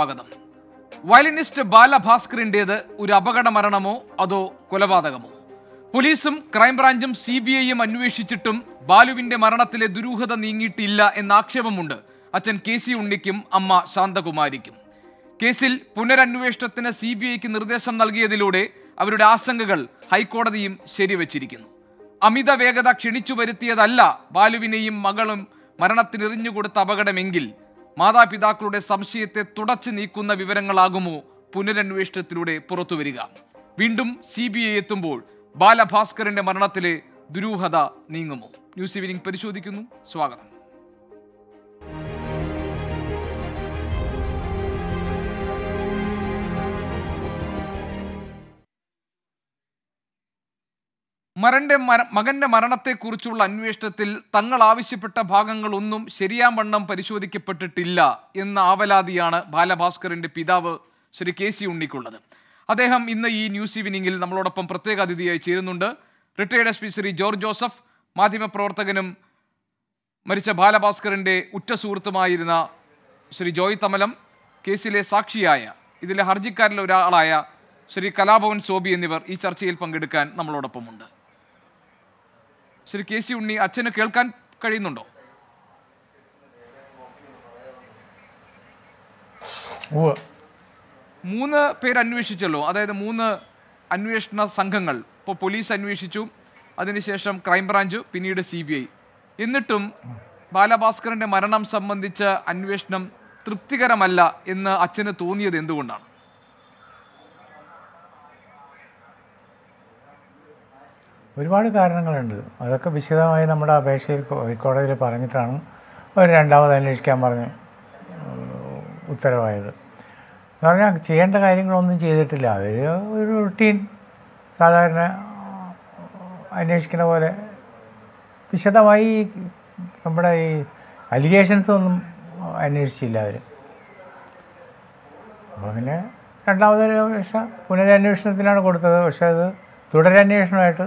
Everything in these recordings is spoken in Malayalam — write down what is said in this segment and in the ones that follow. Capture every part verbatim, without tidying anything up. സ്വാഗതം. വയലിനിസ്റ്റ് ബാലഭാസ്കറിൻ്റേത് ഒരു അപകട മരണമോ അതോ കൊലപാതകമോ? പോലീസും ക്രൈംബ്രാഞ്ചും സി ബി ഐയും അന്വേഷിച്ചിട്ടും ബാലുവിന്റെ മരണത്തിലെ ദുരൂഹത നീങ്ങിയിട്ടില്ല എന്നാക്ഷേപമുണ്ട് അച്ഛൻ കെ സി ഉണ്ണിക്കും അമ്മ ശാന്തകുമാരിക്കും. കേസിൽ പുനരന്വേഷണത്തിന് സി ബി ഐക്ക് നിർദ്ദേശം നൽകിയതിലൂടെ അവരുടെ ആശങ്കകൾ ഹൈക്കോടതിയും ശരിവച്ചിരിക്കുന്നു. അമിത വേഗത ക്ഷണിച്ചു വരുത്തിയതല്ല ബാലുവിനെയും മകളും മരണത്തിനെറിഞ്ഞുകൊടുത്ത അപകടമെങ്കിൽ മാതാപിതാക്കളുടെ സംശയത്തെ തുടച്ചു നീക്കുന്ന വിവരങ്ങളാകുമോ പുനരന്വേഷണത്തിലൂടെ പുറത്തുവരിക? വീണ്ടും സി ബി ഐ എത്തുമ്പോൾ ബാലഭാസ്കറിന്റെ മരണത്തിലെ ദുരൂഹത നീങ്ങുമോ? ന്യൂസ് ഈവനിംഗ് പരിശോധിക്കുന്നു. സ്വാഗതം. മരന്റെ മകന്റെ മരണത്തെക്കുറിച്ചുള്ള അന്വേഷണത്തിൽ തങ്ങൾ ആവശ്യപ്പെട്ട ഭാഗങ്ങളൊന്നും ശരിയാവണ്ണം പരിശോധിക്കപ്പെട്ടിട്ടില്ല എന്ന ആവലാതിയാണ് ബാലഭാസ്കറിന്റെ പിതാവ് ശ്രീ കെ സി ഉണ്ണിക്കുള്ളത്. അദ്ദേഹം ഇന്ന് ഈ ന്യൂസ് ഈവനിങ്ങിൽ നമ്മളോടൊപ്പം പ്രത്യേക അതിഥിയായി ചേരുന്നുണ്ട്. Retired S P Shri George Joseph, മാധ്യമപ്രവർത്തകനും മരിച്ച ബാലഭാസ്കറിന്റെ ഉറ്റ സുഹൃത്തുമായിരുന്ന ശ്രീ ജോയ് തമലം, കേസിലെ സാക്ഷിയായ ഇതിലെ ഹർജിക്കാരിൽ ഒരാളായ ശ്രീ കലാഭവൻ സോബി എന്നിവർ ഈ ചർച്ചയിൽ പങ്കെടുക്കാൻ നമ്മളോടൊപ്പമുണ്ട്. ശ്രീ കെ സി ഉണ്ണി, അച്ഛന് കേൾക്കാൻ കഴിയുന്നുണ്ടോ? മൂന്ന് പേരന്വേഷിച്ചല്ലോ, അതായത് മൂന്ന് അന്വേഷണ സംഘങ്ങൾ. ഇപ്പോൾ പോലീസ് അന്വേഷിച്ചു, അതിനുശേഷം ക്രൈംബ്രാഞ്ച്, പിന്നീട് സി ബി ഐ. എന്നിട്ടും ബാലഭാസ്കറിന്റെ മരണം സംബന്ധിച്ച അന്വേഷണം തൃപ്തികരമല്ല എന്ന് അച്ഛന് തോന്നിയത് എന്തുകൊണ്ടാണ്? ഒരുപാട് കാരണങ്ങളുണ്ട്. അതൊക്കെ വിശദമായി നമ്മുടെ അപേക്ഷയിൽ ഹൈക്കോടതിയിൽ പറഞ്ഞിട്ടാണ് അവർ രണ്ടാമത് അന്വേഷിക്കാൻ പറഞ്ഞ് ഉത്തരവായത്. എന്ന് പറഞ്ഞാൽ ചെയ്യേണ്ട കാര്യങ്ങളൊന്നും ചെയ്തിട്ടില്ല. അവർ ഒരു റുട്ടീൻ സാധാരണ അന്വേഷിക്കുന്ന പോലെ വിശദമായി നമ്മുടെ ഈ അലിഗേഷൻസൊന്നും അന്വേഷിച്ചില്ല അവർ. അപ്പോൾ പിന്നെ രണ്ടാമത് അപേക്ഷ പുനരന്വേഷണത്തിനാണ് കൊടുത്തത്. പക്ഷേ അത് തുടരന്വേഷണമായിട്ട്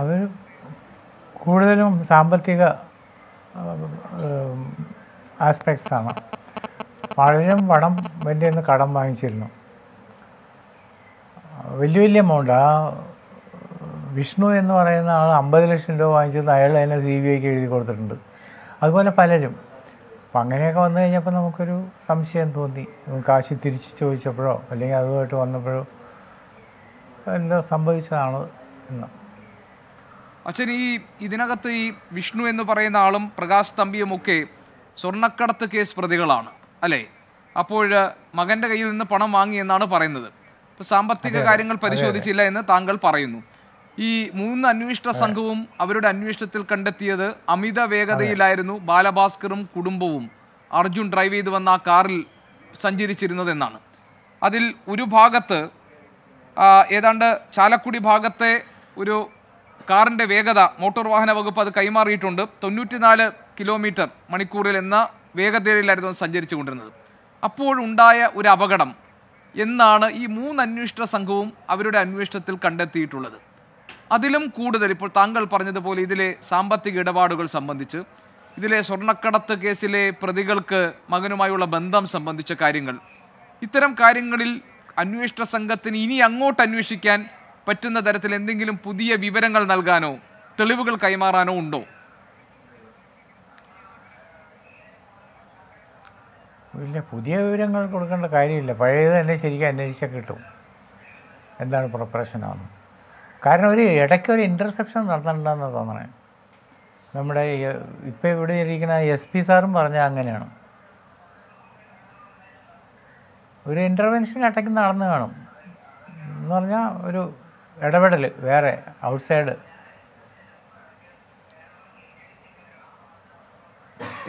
അവർ കൂടുതലും സാമ്പത്തിക ആസ്പെക്ട്സാണ്. പലരും പണം വലിയ നിന്ന് കടം വാങ്ങിച്ചിരുന്നു, വലിയ വലിയ എമൗണ്ട്. ആ വിഷ്ണു എന്ന് പറയുന്ന ആൾ അമ്പത് ലക്ഷം രൂപ വാങ്ങിച്ചിരുന്നു. അയാൾ അതിനെ സി ബി ഐക്ക് എഴുതി കൊടുത്തിട്ടുണ്ട്. അതുപോലെ പലരും. അപ്പം അങ്ങനെയൊക്കെ വന്നു കഴിഞ്ഞപ്പോൾ നമുക്കൊരു സംശയം തോന്നി. കാശ് തിരിച്ച് ചോദിച്ചപ്പോഴോ അല്ലെങ്കിൽ അതുമായിട്ട് വന്നപ്പോഴോ എന്തോ സംഭവിച്ചതാണ് എന്ന്. അച്ഛൻ, ഈ ഇതിനകത്ത് ഈ വിഷ്ണു എന്ന് പറയുന്ന ആളും പ്രകാശ് തമ്പിയുമൊക്കെ സ്വർണ്ണക്കടത്ത് കേസ് പ്രതികളാണ് അല്ലേ? അപ്പോൾ മകൻ്റെ കയ്യിൽ നിന്ന് പണം വാങ്ങി എന്നാണ് പറയുന്നത്. ഇപ്പോൾ സാമ്പത്തിക കാര്യങ്ങൾ പരിശോധിച്ചില്ല എന്ന് താങ്കൾ പറയുന്നു. ഈ മൂന്ന് അന്വേഷണ സംഘവും അവരുടെ അന്വേഷണത്തിൽ കണ്ടെത്തിയത് അമിത വേഗതയിലായിരുന്നു ബാലഭാസ്കറും കുടുംബവും അർജുൻ ഡ്രൈവ് ചെയ്ത് വന്ന ആ കാറിൽ സഞ്ചരിച്ചിരുന്നത് എന്നാണ്. അതിൽ ഒരു ഭാഗത്ത് ഏതാണ്ട് ചാലക്കുടി ഭാഗത്തെ ഒരു കാറിൻ്റെ വേഗത മോട്ടോർ വാഹന വകുപ്പ് അത് കൈമാറിയിട്ടുണ്ട്. തൊണ്ണൂറ്റിനാല് കിലോമീറ്റർ മണിക്കൂറിൽ എന്ന വേഗതയിലായിരുന്നു സഞ്ചരിച്ചു കൊണ്ടിരുന്നത്. അപ്പോഴുണ്ടായ ഒരു അപകടം എന്നാണ് ഈ മൂന്ന് അന്വേഷണ സംഘവും അവരുടെ അന്വേഷണത്തിൽ കണ്ടെത്തിയിട്ടുള്ളത്. അതിലും കൂടുതൽ ഇപ്പോൾ താങ്കൾ പറഞ്ഞതുപോലെ ഇതിലെ സാമ്പത്തിക ഇടപാടുകൾ സംബന്ധിച്ച്, ഇതിലെ സ്വർണ്ണക്കടത്ത് കേസിലെ പ്രതികൾക്ക് മകനുമായുള്ള ബന്ധം സംബന്ധിച്ച കാര്യങ്ങൾ, ഇത്തരം കാര്യങ്ങളിൽ അന്വേഷണ സംഘത്തിന് ഇനി അങ്ങോട്ട് അന്വേഷിക്കാൻ പറ്റുന്ന തരത്തിൽ എന്തെങ്കിലും പുതിയ വിവരങ്ങൾ നൽകാനോ തെളിവുകൾ കൈമാറാനോ ഉണ്ടോ? ഇല്ല, പുതിയ വിവരങ്ങൾ കൊടുക്കേണ്ട കാര്യമില്ല. പഴയത് തന്നെ ശരിക്കും അന്വേഷിച്ചാൽ കിട്ടും എന്താണ് പ്രശ്നമെന്ന്. കാരണം ഒരു ഇടയ്ക്ക് ഒരു ഇൻ്റർസെപ്ഷൻ നടന്നിട്ടുണ്ടെന്ന് തോന്നണേ. നമ്മുടെ ഇപ്പം ഇവിടെ ഇരിക്കുന്ന എസ് പി സാറും പറഞ്ഞാൽ അങ്ങനെയാണ്. ഒരു ഇൻ്റർവെൻഷൻ ഇടയ്ക്ക് നടന്നു കാണും എന്ന് പറഞ്ഞാൽ ഒരു ഇടപെടൽ വേറെ ഔട്ട്സൈഡ്.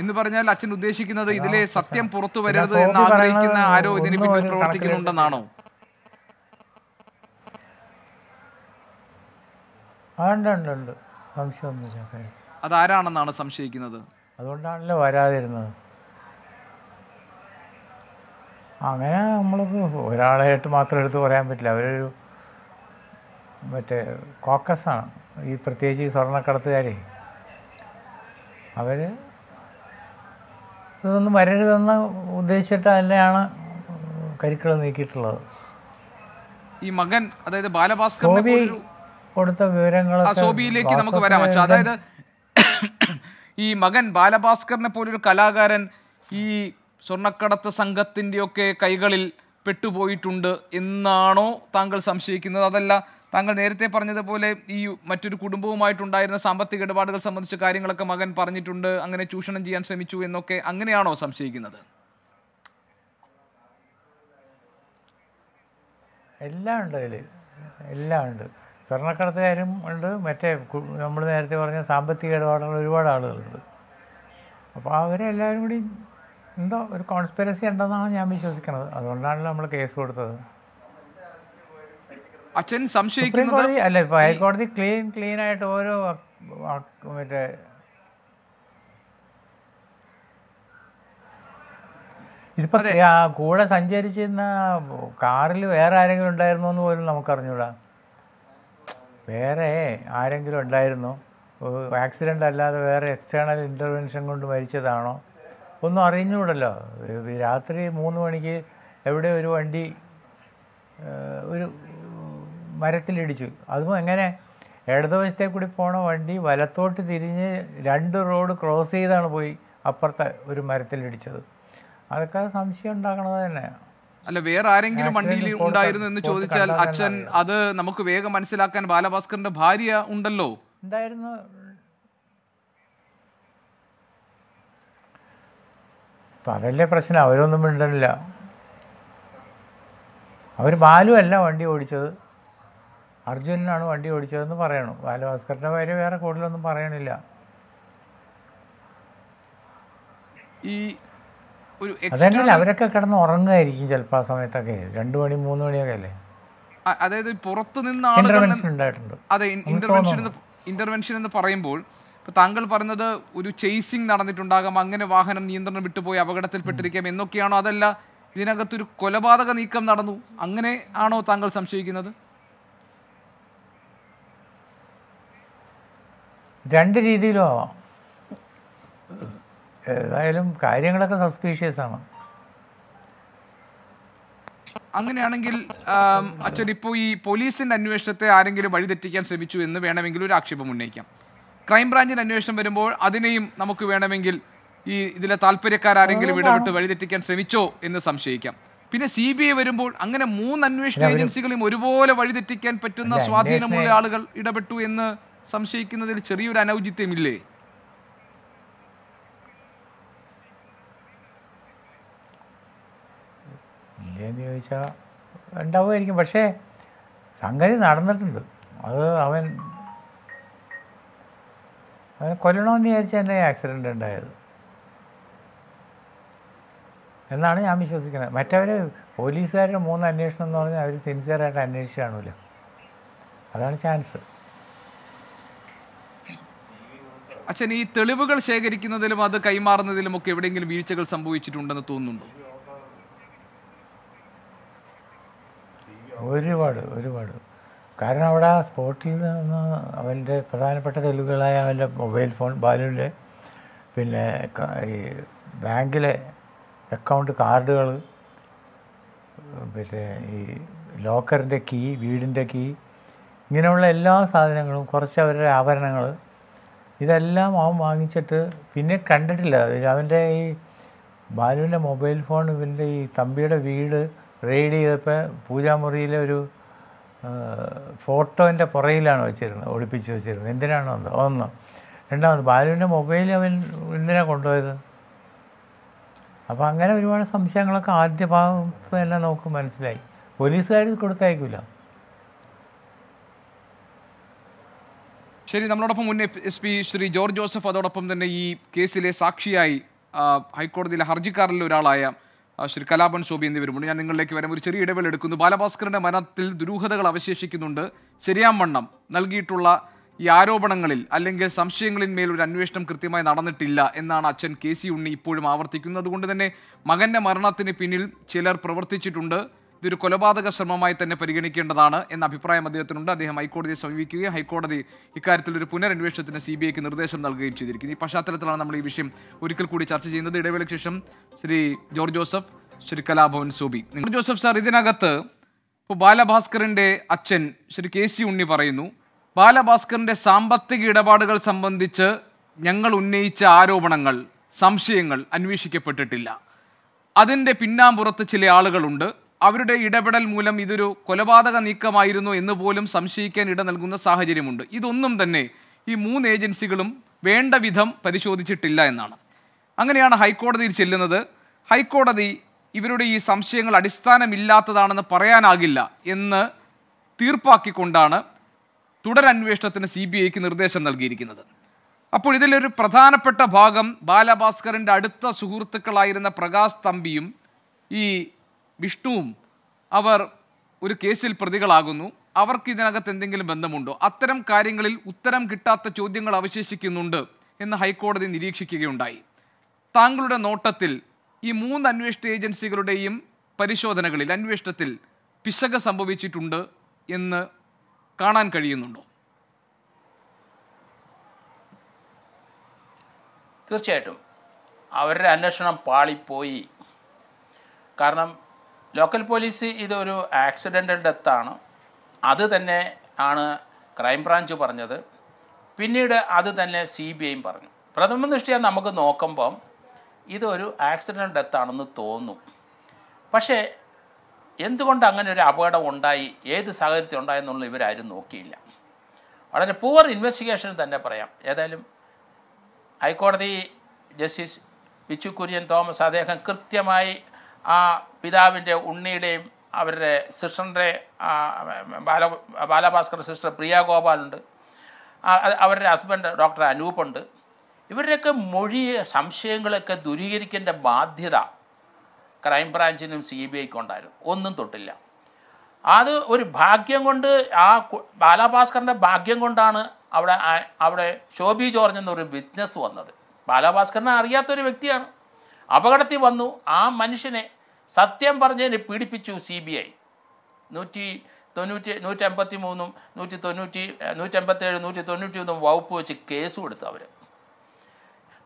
എന്ന് പറഞ്ഞാൽ അച്ഛൻ ഉദ്ദേശിക്കുന്നത് ഇതിലെ സത്യം പുറത്തു വരരുത് എന്ന് ആഗ്രഹിക്കുന്ന ആരോ ഇതിന് പിന്നിൽ പ്രവർത്തിക്കുന്നുണ്ടെന്നാണോ? അതാരാണെന്നാണ് സംശയിക്കുന്നത്? അതുകൊണ്ടാണല്ലോ വരാതിരുന്നത്. അങ്ങനെ നമ്മൾ ഒരാളായിട്ട് മാത്രം എടുത്ത് പറയാൻ പറ്റില്ല. അവരൊരു മറ്റേ കോക്കസാണ്. ഈ പ്രത്യേകിച്ച് ഈ സ്വർണ്ണക്കടത്തുകാരെ അവർ ഇതൊന്നും വരരുതെന്ന് ഉദ്ദേശിച്ചിട്ട് തന്നെയാണ് കരിക്കള നീക്കിയിട്ടുള്ളത്. ഈ മകൻ അതായത് ബാലഭാസ്കറിനെ കൊടുത്ത വിവരങ്ങൾ സോബിയിലേക്ക് നമുക്ക് വരാം. അതായത് ഈ മകൻ ബാലഭാസ്കറിനെ പോലൊരു കലാകാരൻ ഈ സ്വർണ്ണക്കടത്ത് സംഘത്തിൻ്റെയൊക്കെ കൈകളിൽ പെട്ടുപോയിട്ടുണ്ട് എന്നാണോ താങ്കൾ സംശയിക്കുന്നത്? അതല്ല, താങ്കൾ നേരത്തെ പറഞ്ഞതുപോലെ ഈ മറ്റൊരു കുടുംബവുമായിട്ടുണ്ടായിരുന്ന സാമ്പത്തിക ഇടപാടുകൾ സംബന്ധിച്ച കാര്യങ്ങളൊക്കെ മകൻ പറഞ്ഞിട്ടുണ്ട്, അങ്ങനെ ചൂഷണം ചെയ്യാൻ ശ്രമിച്ചു എന്നൊക്കെ, അങ്ങനെയാണോ സംശയിക്കുന്നത്? എല്ലാം ഉണ്ട്, അതിൽ എല്ലാം ഉണ്ട്. സ്വർണ്ണക്കടത്തുകാരും ഉണ്ട്, മറ്റേ നമ്മൾ നേരത്തെ പറഞ്ഞ സാമ്പത്തിക ഇടപാടുകൾ ഒരുപാട് ആളുകളുണ്ട്. അപ്പോൾ അവരെല്ലാവരും കൂടി എന്തോ ഒരു കോൺസ്പിറസി ഉണ്ടെന്നാണ് ഞാൻ വിശ്വസിക്കുന്നത്. അതുകൊണ്ടാണല്ലോ നമ്മൾ കേസ് കൊടുത്തത്. അച്ഛൻ സംശയിക്കുന്നത് അല്ല, ഇപ്പോൾ ഹൈക്കോടതി ക്ലീൻ ക്ലീൻ ആയിട്ട് ഓരോ മറ്റേ ഇതിപ്പോൾ കൂടെ സഞ്ചരിച്ചിരുന്ന കാറിൽ വേറെ ആരെങ്കിലും ഉണ്ടായിരുന്നോ എന്ന് പോലും നമുക്കറിഞ്ഞൂടാ. വേറെ ആരെങ്കിലും ഉണ്ടായിരുന്നോ? ആക്സിഡൻ്റ് അല്ലാതെ വേറെ എക്സ്റ്റേണൽ ഇൻ്റർവെൻഷൻ കൊണ്ട് മരിച്ചതാണോ? ഒന്നും അറിഞ്ഞുകൂടല്ലോ. രാത്രി മൂന്ന് മണിക്ക് എവിടെ ഒരു വണ്ടി ഒരു മരത്തിലിടിച്ചു. അതും എങ്ങനെ? ഇടതുവശത്തെ കൂടി പോണ വണ്ടി വലത്തോട്ട് തിരിഞ്ഞ് രണ്ട് റോഡ് ക്രോസ് ചെയ്താണ് പോയി അപ്പുറത്തെ ഒരു മരത്തിലിടിച്ചത്. അതൊക്കെ സംശയം ഉണ്ടാക്കണത് തന്നെയാണ്. അല്ല, വേറെ ആരെങ്കിലും വണ്ടിയിൽ ഉണ്ടായിരുന്നു എന്ന് ചോദിച്ചാൽ അച്ഛൻ അത് നമുക്ക് വേഗം മനസ്സിലാക്കാൻ ബാലഭാസ്കറിന്റെ ഭാര്യ ഉണ്ടല്ലോ. ഉണ്ടായിരുന്നു. അപ്പം അതല്ലേ പ്രശ്നം, അവരൊന്നും മിണ്ടണില്ല. അവർ ബാലു അല്ല വണ്ടി ഓടിച്ചത്, അർജുനനാണ് വണ്ടി ഓടിച്ചതെന്ന് പറയണു. ബാലഭാസ്കറിന്റെ ഭാര്യ വേറെ കൂടുതലൊന്നും പറയണില്ല. ഈ അതന്നെയല്ല, അവരൊക്കെ കിടന്ന് ഉറങ്ങുമായിരിക്കും ചിലപ്പോൾ ആ സമയത്തൊക്കെ, രണ്ടു മണി മൂന്ന് മണിയൊക്കെ അല്ലേ. അതായത് പുറത്തു നിന്ന് ഇന്റർവെൻഷൻ ഉണ്ടായിട്ടുണ്ട്. അതെ, ഇന്റർവെൻഷൻ ഇന്റർവെൻഷൻ എന്ന് പറയുമ്പോൾ ഇപ്പോൾ താങ്കൾ പറഞ്ഞത് ഒരു ചേസിങ് നടന്നിട്ടുണ്ടാകാം, അങ്ങനെ വാഹനം നിയന്ത്രണം വിട്ടുപോയി അപകടത്തിൽപ്പെട്ടിരിക്കാം എന്നൊക്കെയാണോ? അതല്ല, ഇതിനകത്തൊരു കൊലപാതക നീക്കം നടന്നു, അങ്ങനെ ആണോ താങ്കൾ സംശയിക്കുന്നത്? രണ്ട് രീതിയിലോ ഏതായാലും കാര്യങ്ങളൊക്കെ സസ്പീഷ്യസ് ആണ്. അങ്ങനെയാണെങ്കിൽ അച്ഛൻ ഇപ്പോൾ ഈ പോലീസിൻ്റെ അന്വേഷണത്തെ ആരെങ്കിലും വഴിതെറ്റിക്കാൻ ശ്രമിച്ചു എന്ന് വേണമെങ്കിൽ ഒരു ആക്ഷേപം ഉന്നയിക്കാം. ക്രൈംബ്രാഞ്ചിൻ്റെ അന്വേഷണം വരുമ്പോൾ അതിനെയും നമുക്ക് വേണമെങ്കിൽ ഈ ഇതിലെ താല്പര്യക്കാരെങ്കിലും ഇടപെട്ട് വഴിതെറ്റിക്കാൻ ശ്രമിച്ചോ എന്ന് സംശയിക്കാം. പിന്നെ സി ബി ഐ വരുമ്പോൾ അങ്ങനെ മൂന്ന് അന്വേഷണ ഏജൻസികളും ഒരുപോലെ വഴിതെറ്റിക്കാൻ പറ്റുന്ന സ്വാധീനമുള്ള ആളുകൾ ഇടപെട്ടു എന്ന് സംശയിക്കുന്നതിൽ ചെറിയൊരു അനൗചിത്യമില്ലേ? ഇല്ലെന്ന് ചോദിച്ചാൽ ഉണ്ടാവുമായിരിക്കും. പക്ഷേ സംഗതി നടന്നിട്ടുണ്ട്. അത് അവൻ അവനെ കൊല്ലണമെന്ന് വിചാരിച്ച എൻ്റെ ആക്സിഡൻ്റ് ഉണ്ടായത് എന്നാണ് ഞാൻ വിശ്വസിക്കുന്നത്. മറ്റവർ പോലീസുകാരുടെ മൂന്ന് അന്വേഷണം എന്ന് പറഞ്ഞാൽ അവർ സിൻസിയറായിട്ട് അന്വേഷിച്ച് കാണൂല. അതാണ് ചാൻസ്. അച്ഛൻ, ഈ തെളിവുകൾ ശേഖരിക്കുന്നതിലും അത് കൈമാറുന്നതിലുമൊക്കെ എവിടെയെങ്കിലും വീഴ്ചകൾ സംഭവിച്ചിട്ടുണ്ടെന്ന് തോന്നുന്നുണ്ടോ? ഒരുപാട് ഒരുപാട് കാരണം അവിടെ സ്പോട്ടിൽ നിന്ന് അവൻ്റെ പ്രധാനപ്പെട്ട തെളിവുകളായ അവൻ്റെ മൊബൈൽ ഫോൺ, ബാലുവിൻ്റെ പിന്നെ ഈ ബാങ്കിലെ അക്കൗണ്ട് കാർഡുകൾ, പിന്നെ ഈ ലോക്കറിൻ്റെ കീ, വീടിൻ്റെ കീ, ഇങ്ങനെയുള്ള എല്ലാ സാധനങ്ങളും, കുറച്ച് അവരുടെ ആഭരണങ്ങൾ, ഇതെല്ലാം അവൻ വാങ്ങിച്ചിട്ട് പിന്നെ കണ്ടിട്ടില്ല. അവൻ്റെ ഈ ബാലുവിൻ്റെ മൊബൈൽ ഫോൺ ഇവൻ്റെ ഈ തമ്പിയുടെ വീട് റെയ്ഡ് ചെയ്തപ്പോൾ പൂജാമുറിയിലെ ഒരു ഫോട്ടോൻ്റെ പുറയിലാണ് വെച്ചിരുന്നത്, ഒളിപ്പിച്ച് വെച്ചിരുന്നത്. എന്തിനാണോ എന്തോ ഒന്ന്. രണ്ടാമത് ബാലുവിൻ്റെ മൊബൈൽ അവൻ എന്തിനാണ് കൊണ്ടുപോയത്? അപ്പോൾ അങ്ങനെ ഒരുപാട് സംശയങ്ങളൊക്കെ ആദ്യ ഭാഗത്ത് തന്നെ നമുക്ക് മനസ്സിലായി. പോലീസുകാർ കൊടുത്തയക്കില്ല. ശരി, നമ്മളോടൊപ്പം മുൻ എസ് പി ശ്രീ ജോർജ് ജോസഫ്, അതോടൊപ്പം തന്നെ ഈ കേസിലെ സാക്ഷിയായി ഹൈക്കോടതിയിലെ ഹർജിക്കാരിൽ ഒരാളായ ശ്രീ കലാപൻ ശോഭി എന്നിവരുമുണ്ട്. ഞാൻ നിങ്ങളിലേക്ക് വരാൻ ഒരു ചെറിയ ഇടവേള എടുക്കുന്നു. ബാലഭാസ്കറിൻ്റെ മരണത്തിൽ ദുരൂഹതകൾ അവശേഷിക്കുന്നുണ്ട്. ശരിയാവണ്ണം നൽകിയിട്ടുള്ള ഈ ആരോപണങ്ങളിൽ അല്ലെങ്കിൽ സംശയങ്ങളിന്മേൽ ഒരു അന്വേഷണം കൃത്യമായി നടന്നിട്ടില്ല എന്നാണ് അച്ഛൻ കെ സി ഉണ്ണി ഇപ്പോഴും ആവർത്തിക്കുന്നത്. അതുകൊണ്ട് തന്നെ മകൻ്റെ മരണത്തിന് പിന്നിൽ ചിലർ പ്രവർത്തിച്ചിട്ടുണ്ട്, ഇതൊരു കൊലപാതക ശ്രമമായി തന്നെ പരിഗണിക്കേണ്ടതാണ് എന്ന അഭിപ്രായം അദ്ദേഹത്തിനുണ്ട്. അദ്ദേഹം ഹൈക്കോടതിയെ സമീപിക്കുകയും ഹൈക്കോടതി ഇക്കാര്യത്തിൽ ഒരു പുനരന്വേഷണത്തിന് സി ബി ഐക്ക് നിർദ്ദേശം നൽകുകയും ചെയ്തിരിക്കുന്നു. ഈ പശ്ചാത്തലത്തിലാണ് നമ്മൾ ഈ വിഷയം ഒരിക്കൽ കൂടി ചർച്ച ചെയ്യുന്നത്. ഇടവേളയ്ക്ക് ശേഷം ശ്രീ ജോർജ് ജോസഫ്, ശ്രീ കലാഭവൻ ശോഭി. ജോസഫ് സാർ, ഇതിനകത്ത് ഇപ്പോൾ ബാലഭാസ്കറിൻ്റെ അച്ഛൻ ശ്രീ കെ സി ഉണ്ണി പറയുന്നു, ബാലഭാസ്കറിൻ്റെ സാമ്പത്തിക ഇടപാടുകൾ സംബന്ധിച്ച് ഞങ്ങൾ ഉന്നയിച്ച ആരോപണങ്ങൾ, സംശയങ്ങൾ അന്വേഷിക്കപ്പെട്ടിട്ടില്ല. അതിൻ്റെ പിന്നാമ്പുറത്ത് ചില ആളുകളുണ്ട്, അവരുടെ ഇടപെടൽ മൂലം ഇതൊരു കൊലപാതക നീക്കമായിരുന്നു എന്ന് പോലും സംശയിക്കാൻ ഇട നൽകുന്ന സാഹചര്യമുണ്ട്. ഇതൊന്നും തന്നെ ഈ മൂന്ന് ഏജൻസികളും വേണ്ട വിധം പരിശോധിച്ചിട്ടില്ല എന്നാണ്. അങ്ങനെയാണ് ഹൈക്കോടതിയിൽ ചെല്ലുന്നത്. ഹൈക്കോടതി ഇവരുടെ ഈ സംശയങ്ങൾ അടിസ്ഥാനമില്ലാത്തതാണെന്ന് പറയാനാകില്ല എന്ന് തീർപ്പാക്കിക്കൊണ്ടാണ് തുടരന്വേഷണത്തിന് സി ബി ഐക്ക് നിർദ്ദേശം നൽകിയിരിക്കുന്നത്. അപ്പോൾ ഇതിലൊരു പ്രധാനപ്പെട്ട ഭാഗം ബാലഭാസ്കറിൻ്റെ അടുത്ത സുഹൃത്തുക്കളായിരുന്ന പ്രകാശ് തമ്പിയും ഈ വിഷ്ണുവും അവർ ഒരു കേസിൽ പ്രതികളാകുന്നു. അവർക്ക് ഇതിനകത്ത് എന്തെങ്കിലും ബന്ധമുണ്ടോ? അത്തരം കാര്യങ്ങളിൽ ഉത്തരം കിട്ടാത്ത ചോദ്യങ്ങൾ അവശേഷിക്കുന്നുണ്ട് എന്ന് ഹൈക്കോടതി നിരീക്ഷിക്കുകയുണ്ടായി. താങ്കളുടെ നോട്ടത്തിൽ ഈ മൂന്ന് അന്വേഷണ ഏജൻസികളുടെയും പരിശോധനകളിൽ, അന്വേഷണത്തിൽ പിശക് സംഭവിച്ചിട്ടുണ്ട് എന്ന് കാണാൻ കഴിയുന്നുണ്ടോ? തീർച്ചയായിട്ടും അവരുടെ അന്വേഷണം പാളിപ്പോയി. കാരണം ലോക്കൽ പോലീസ് ഇതൊരു ആക്സിഡൻ്റൽ ഡെത്താണ്, അത് തന്നെ ആണ് ക്രൈംബ്രാഞ്ച് പറഞ്ഞത്. പിന്നീട് അത് തന്നെ സി ബി ഐയും പറഞ്ഞു. പ്രഥമ ദൃഷ്ടിയാൽ നമുക്ക് നോക്കുമ്പം ഇതൊരു ആക്സിഡൻ്റൽ ഡെത്താണെന്ന് തോന്നും. പക്ഷേ എന്തുകൊണ്ട് അങ്ങനെ ഒരു അപകടം ഉണ്ടായി, ഏത് സാഹചര്യത്തിൽ ഉണ്ടായെന്നുള്ള ഇവരാരും നോക്കിയില്ല. വളരെ പൂവർ ഇൻവെസ്റ്റിഗേഷൻ തന്നെ പറയാം. ഏതായാലും ഹൈക്കോടതി ജസ്റ്റിസ് ബിച്ചു കുര്യൻ തോമസ് അദ്ദേഹം കൃത്യമായി ആ പിതാവിൻ്റെ ഉണ്ണിയുടെയും അവരുടെ സിസ്റ്ററിൻ്റെ ബാല ബാലഭാസ്കർ സിസ്റ്റർ പ്രിയ ഗോപാലുണ്ട്, അവരുടെ ഹസ്ബൻഡ് ഡോക്ടർ അനൂപുണ്ട്, ഇവരുടെയൊക്കെ മൊഴി സംശയങ്ങളൊക്കെ ദൂരീകരിക്കേണ്ട ബാധ്യത ക്രൈംബ്രാഞ്ചിനും സി ബി ഐക്കും ഉണ്ടായിരുന്നു. ഒന്നും തൊട്ടില്ല. അത് ഒരു ഭാഗ്യം കൊണ്ട്, ആ ബാലഭാസ്കറിൻ്റെ ഭാഗ്യം കൊണ്ടാണ് അവിടെ അവിടെ ശോഭി ജോർജ് എന്നൊരു ബിസിനസ് വന്നത്. ബാലഭാസ്കറിനെ അറിയാത്തൊരു വ്യക്തിയാണ്, അപകടത്തിൽ വന്നു. ആ മനുഷ്യനെ സത്യം പറഞ്ഞതിന് പീഡിപ്പിച്ചു സി ബി ഐ. നൂറ്റി തൊണ്ണൂറ്റി നൂറ്റി അമ്പത്തി മൂന്നും നൂറ്റി തൊണ്ണൂറ്റി നൂറ്റി അമ്പത്തേഴ് നൂറ്റി തൊണ്ണൂറ്റി ഒന്നും വകുപ്പ് വെച്ച് കേസ് കൊടുത്തു അവർ.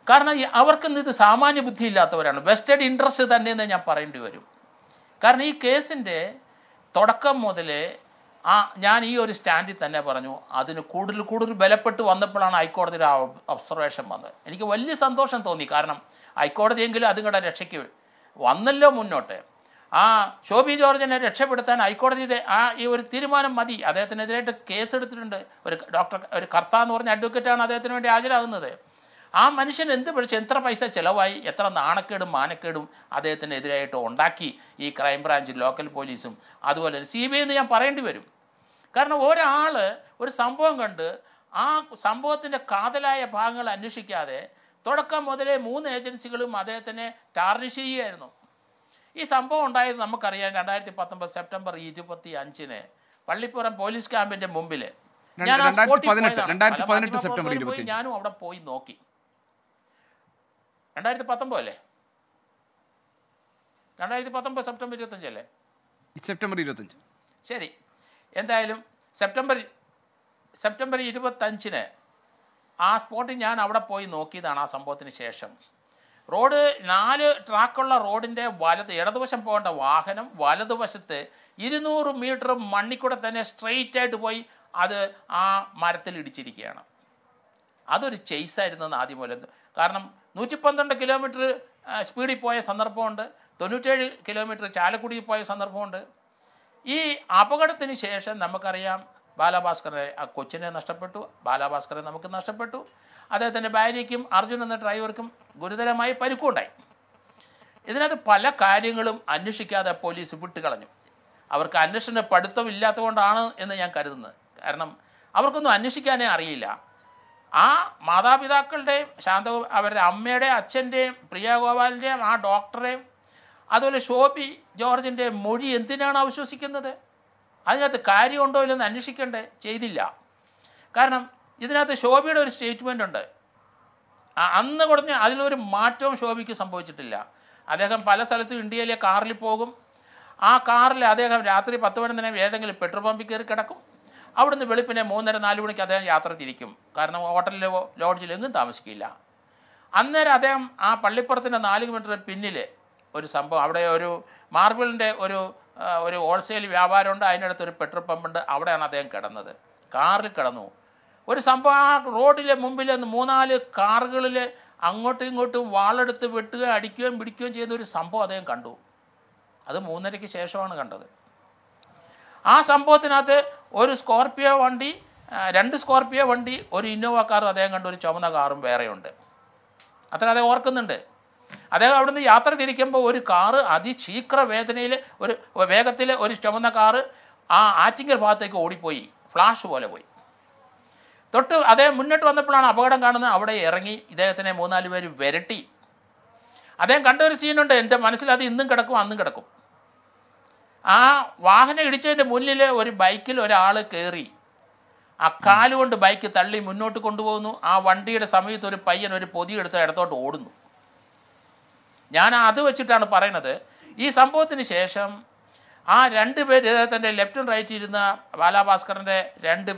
കാരണം അവർക്കൊന്നും ഇത് സാമാന്യ ബുദ്ധി ഇല്ലാത്തവരാണ്. വെസ്റ്റഡ് ഇൻട്രസ്റ്റ് തന്നെയെന്ന് ഞാൻ പറയേണ്ടി വരും. കാരണം ഈ കേസിൻ്റെ തുടക്കം മുതൽ ആ ഞാൻ ഈ ഒരു സ്റ്റാൻഡിൽ തന്നെ പറഞ്ഞു. അതിന് കൂടുതൽ കൂടുതൽ ബലപ്പെട്ട് വന്നപ്പോഴാണ് ഹൈക്കോടതിയുടെ ആ ഒബ്സർവേഷൻ വന്നത്. എനിക്ക് വലിയ സന്തോഷം തോന്നി. കാരണം ഹൈക്കോടതിയെങ്കിലും അതുങ്ങളുടെ രക്ഷയ്ക്ക് വന്നല്ലോ മുന്നോട്ട്. ആ ശോഭി ജോർജിനെ രക്ഷപ്പെടുത്താൻ ഹൈക്കോടതിയുടെ ആ ഈ ഒരു തീരുമാനം മതി. അദ്ദേഹത്തിനെതിരായിട്ട് കേസെടുത്തിട്ടുണ്ട്. ഒരു ഡോക്ടർ, ഒരു കർത്ത എന്ന് പറഞ്ഞ അഡ്വക്കേറ്റാണ് അദ്ദേഹത്തിന് വേണ്ടി ഹാജരാകുന്നത്. ആ മനുഷ്യൻ എന്ത് പഠിച്ചു, എത്ര പൈസ ചിലവായി, എത്ര നാണക്കേടും മാനക്കേടും അദ്ദേഹത്തിനെതിരായിട്ട് ഉണ്ടാക്കി ഈ ക്രൈംബ്രാഞ്ചും ലോക്കൽ പോലീസും അതുപോലെ തന്നെ സി ബി ഐ എന്ന് ഞാൻ പറയേണ്ടി വരും. കാരണം ഒരാൾ ഒരു സംഭവം കണ്ട് ആ സംഭവത്തിൻ്റെ കാതലായ ഭാഗങ്ങൾ അന്വേഷിക്കാതെ തുടക്കം മുതലേ മൂന്ന് ഏജൻസികളും അദ്ദേഹത്തിനെ ടാർണിഷ് ചെയ്യുമായിരുന്നു. ഈ സംഭവം ഉണ്ടായത് നമുക്കറിയാം. രണ്ടായിരത്തി പത്തൊമ്പത് സെപ്റ്റംബർ ഇരുപത്തി അഞ്ചിന് പള്ളിപ്പുറം പോലീസ് ക്യാമ്പിൻ്റെ മുമ്പിൽ ഞാൻ ആ സ്പോട്ടിൽ പോയി. ഞാനും അവിടെ പോയി നോക്കി. രണ്ടായിരത്തി പത്തൊമ്പത് അല്ലേ രണ്ടായിരത്തി പത്തൊമ്പത് സെപ്റ്റംബർ ഇരുപത്തഞ്ചല്ലേ സെപ്റ്റംബർ ഇരുപത്തഞ്ച് ശരി. എന്തായാലും സെപ്റ്റംബർ സെപ്റ്റംബർ ഇരുപത്തഞ്ചിന് ആ സ്പോട്ടിൽ ഞാൻ അവിടെ പോയി നോക്കിയതാണ്. ആ സംഭവത്തിന് ശേഷം റോഡ്, നാല് ട്രാക്കുള്ള റോഡിൻ്റെ വലത് ഇടതുവശം പോകേണ്ട വാഹനം വലതുവശത്ത് ഇരുന്നൂറ് മീറ്റർ മണ്ണിക്കൂടെ തന്നെ സ്ട്രെയിറ്റ് ആയിട്ട് പോയി അത് ആ മരത്തിൽ ഇടിച്ചിരിക്കുകയാണ്. അതൊരു ചെയ്സായിരുന്നെന്ന് ആദ്യം പോലെ. കാരണം നൂറ്റി പന്ത്രണ്ട് കിലോമീറ്റർ സ്പീഡിൽ പോയ സന്ദർഭമുണ്ട്, തൊണ്ണൂറ്റേഴ് കിലോമീറ്റർ ചാലക്കുടിയിൽ പോയ സന്ദർഭമുണ്ട്. ഈ അപകടത്തിന് ശേഷം നമുക്കറിയാം ബാലഭാസ്കറെ, ആ കൊച്ചിനെ നഷ്ടപ്പെട്ടു, ബാലഭാസ്കറെ നമുക്ക് നഷ്ടപ്പെട്ടു, അദ്ദേഹത്തിൻ്റെ ഭാര്യയ്ക്കും അർജുൻ എന്ന ഡ്രൈവർക്കും ഗുരുതരമായി പരിക്കുണ്ടായി. ഇതിനകത്ത് പല കാര്യങ്ങളും അന്വേഷിക്കാതെ പോലീസ് വിട്ടുകളഞ്ഞു. അവർക്ക് അന്വേഷണ പഠിത്തമില്ലാത്തത് കൊണ്ടാണ് എന്ന് ഞാൻ കരുതുന്നത്. കാരണം അവർക്കൊന്നും അന്വേഷിക്കാനേ അറിയില്ല. Ah, Mada Vidakal Day, Shanto, our Amede, Achende, Priya Goval Day, our doctor, Adol Shopi, George and Day, Moody, and Tina, and also Sikanda Day. I let the Kairi on Doyle and Anishikand Day, Chedilla. Karnam, either at the Shopi or statement under Anna Gorni, Adilur Martum Shobiki Sampochilla. Adakam Palasalatu, India, a Carli Pogum. Ah, Carli, Adakam Yatri Patavan, and Yathan Petropampi Kerkatakum. Out in the Velipina Moon and Alun Kathan Yatra Tiricum, Karna water level, Lord Jilin Tamaskilla. And there are them are Paliperton and Alimentary Pinile, or some Abde Marble Day or Wholesale Vavarunda, I know to Petropump and Avadana than Katanada. Carl Kadano. Or some part, Rodile Mumbil and Monale, Cargule, Angotingo to Wallet the Vitu, Adicum, Bidicum, Jedu, Sampo than Kandu. Other moon that is on Kandu. Ah, Sampotinate. One Scorpio one day, two Scorpio one day, one Innova car or that kind of Chamana car or where one day. That is work done. That is the yatra they came by one car, that is cheaper way than any one wagon than one Chamana car. Ah, that is the fact that it is flash wall. So that is Munnet one plan. Abagadan car that Abagadan erangi. That is the Mona Lisa variety. That is kind of scene one day. That is the Indian car. That is the car. Ah, Wahana Richard Mulile or a bicycle or a curry. A car on the bike at Ali Muno to Konduano, ah, one day at a summit or a pioneer or a podi or a thought Odun. Yana Adu Chitan Paranade is some both in Shesham. Ah, Randebed and left and right in the Valabaskar and the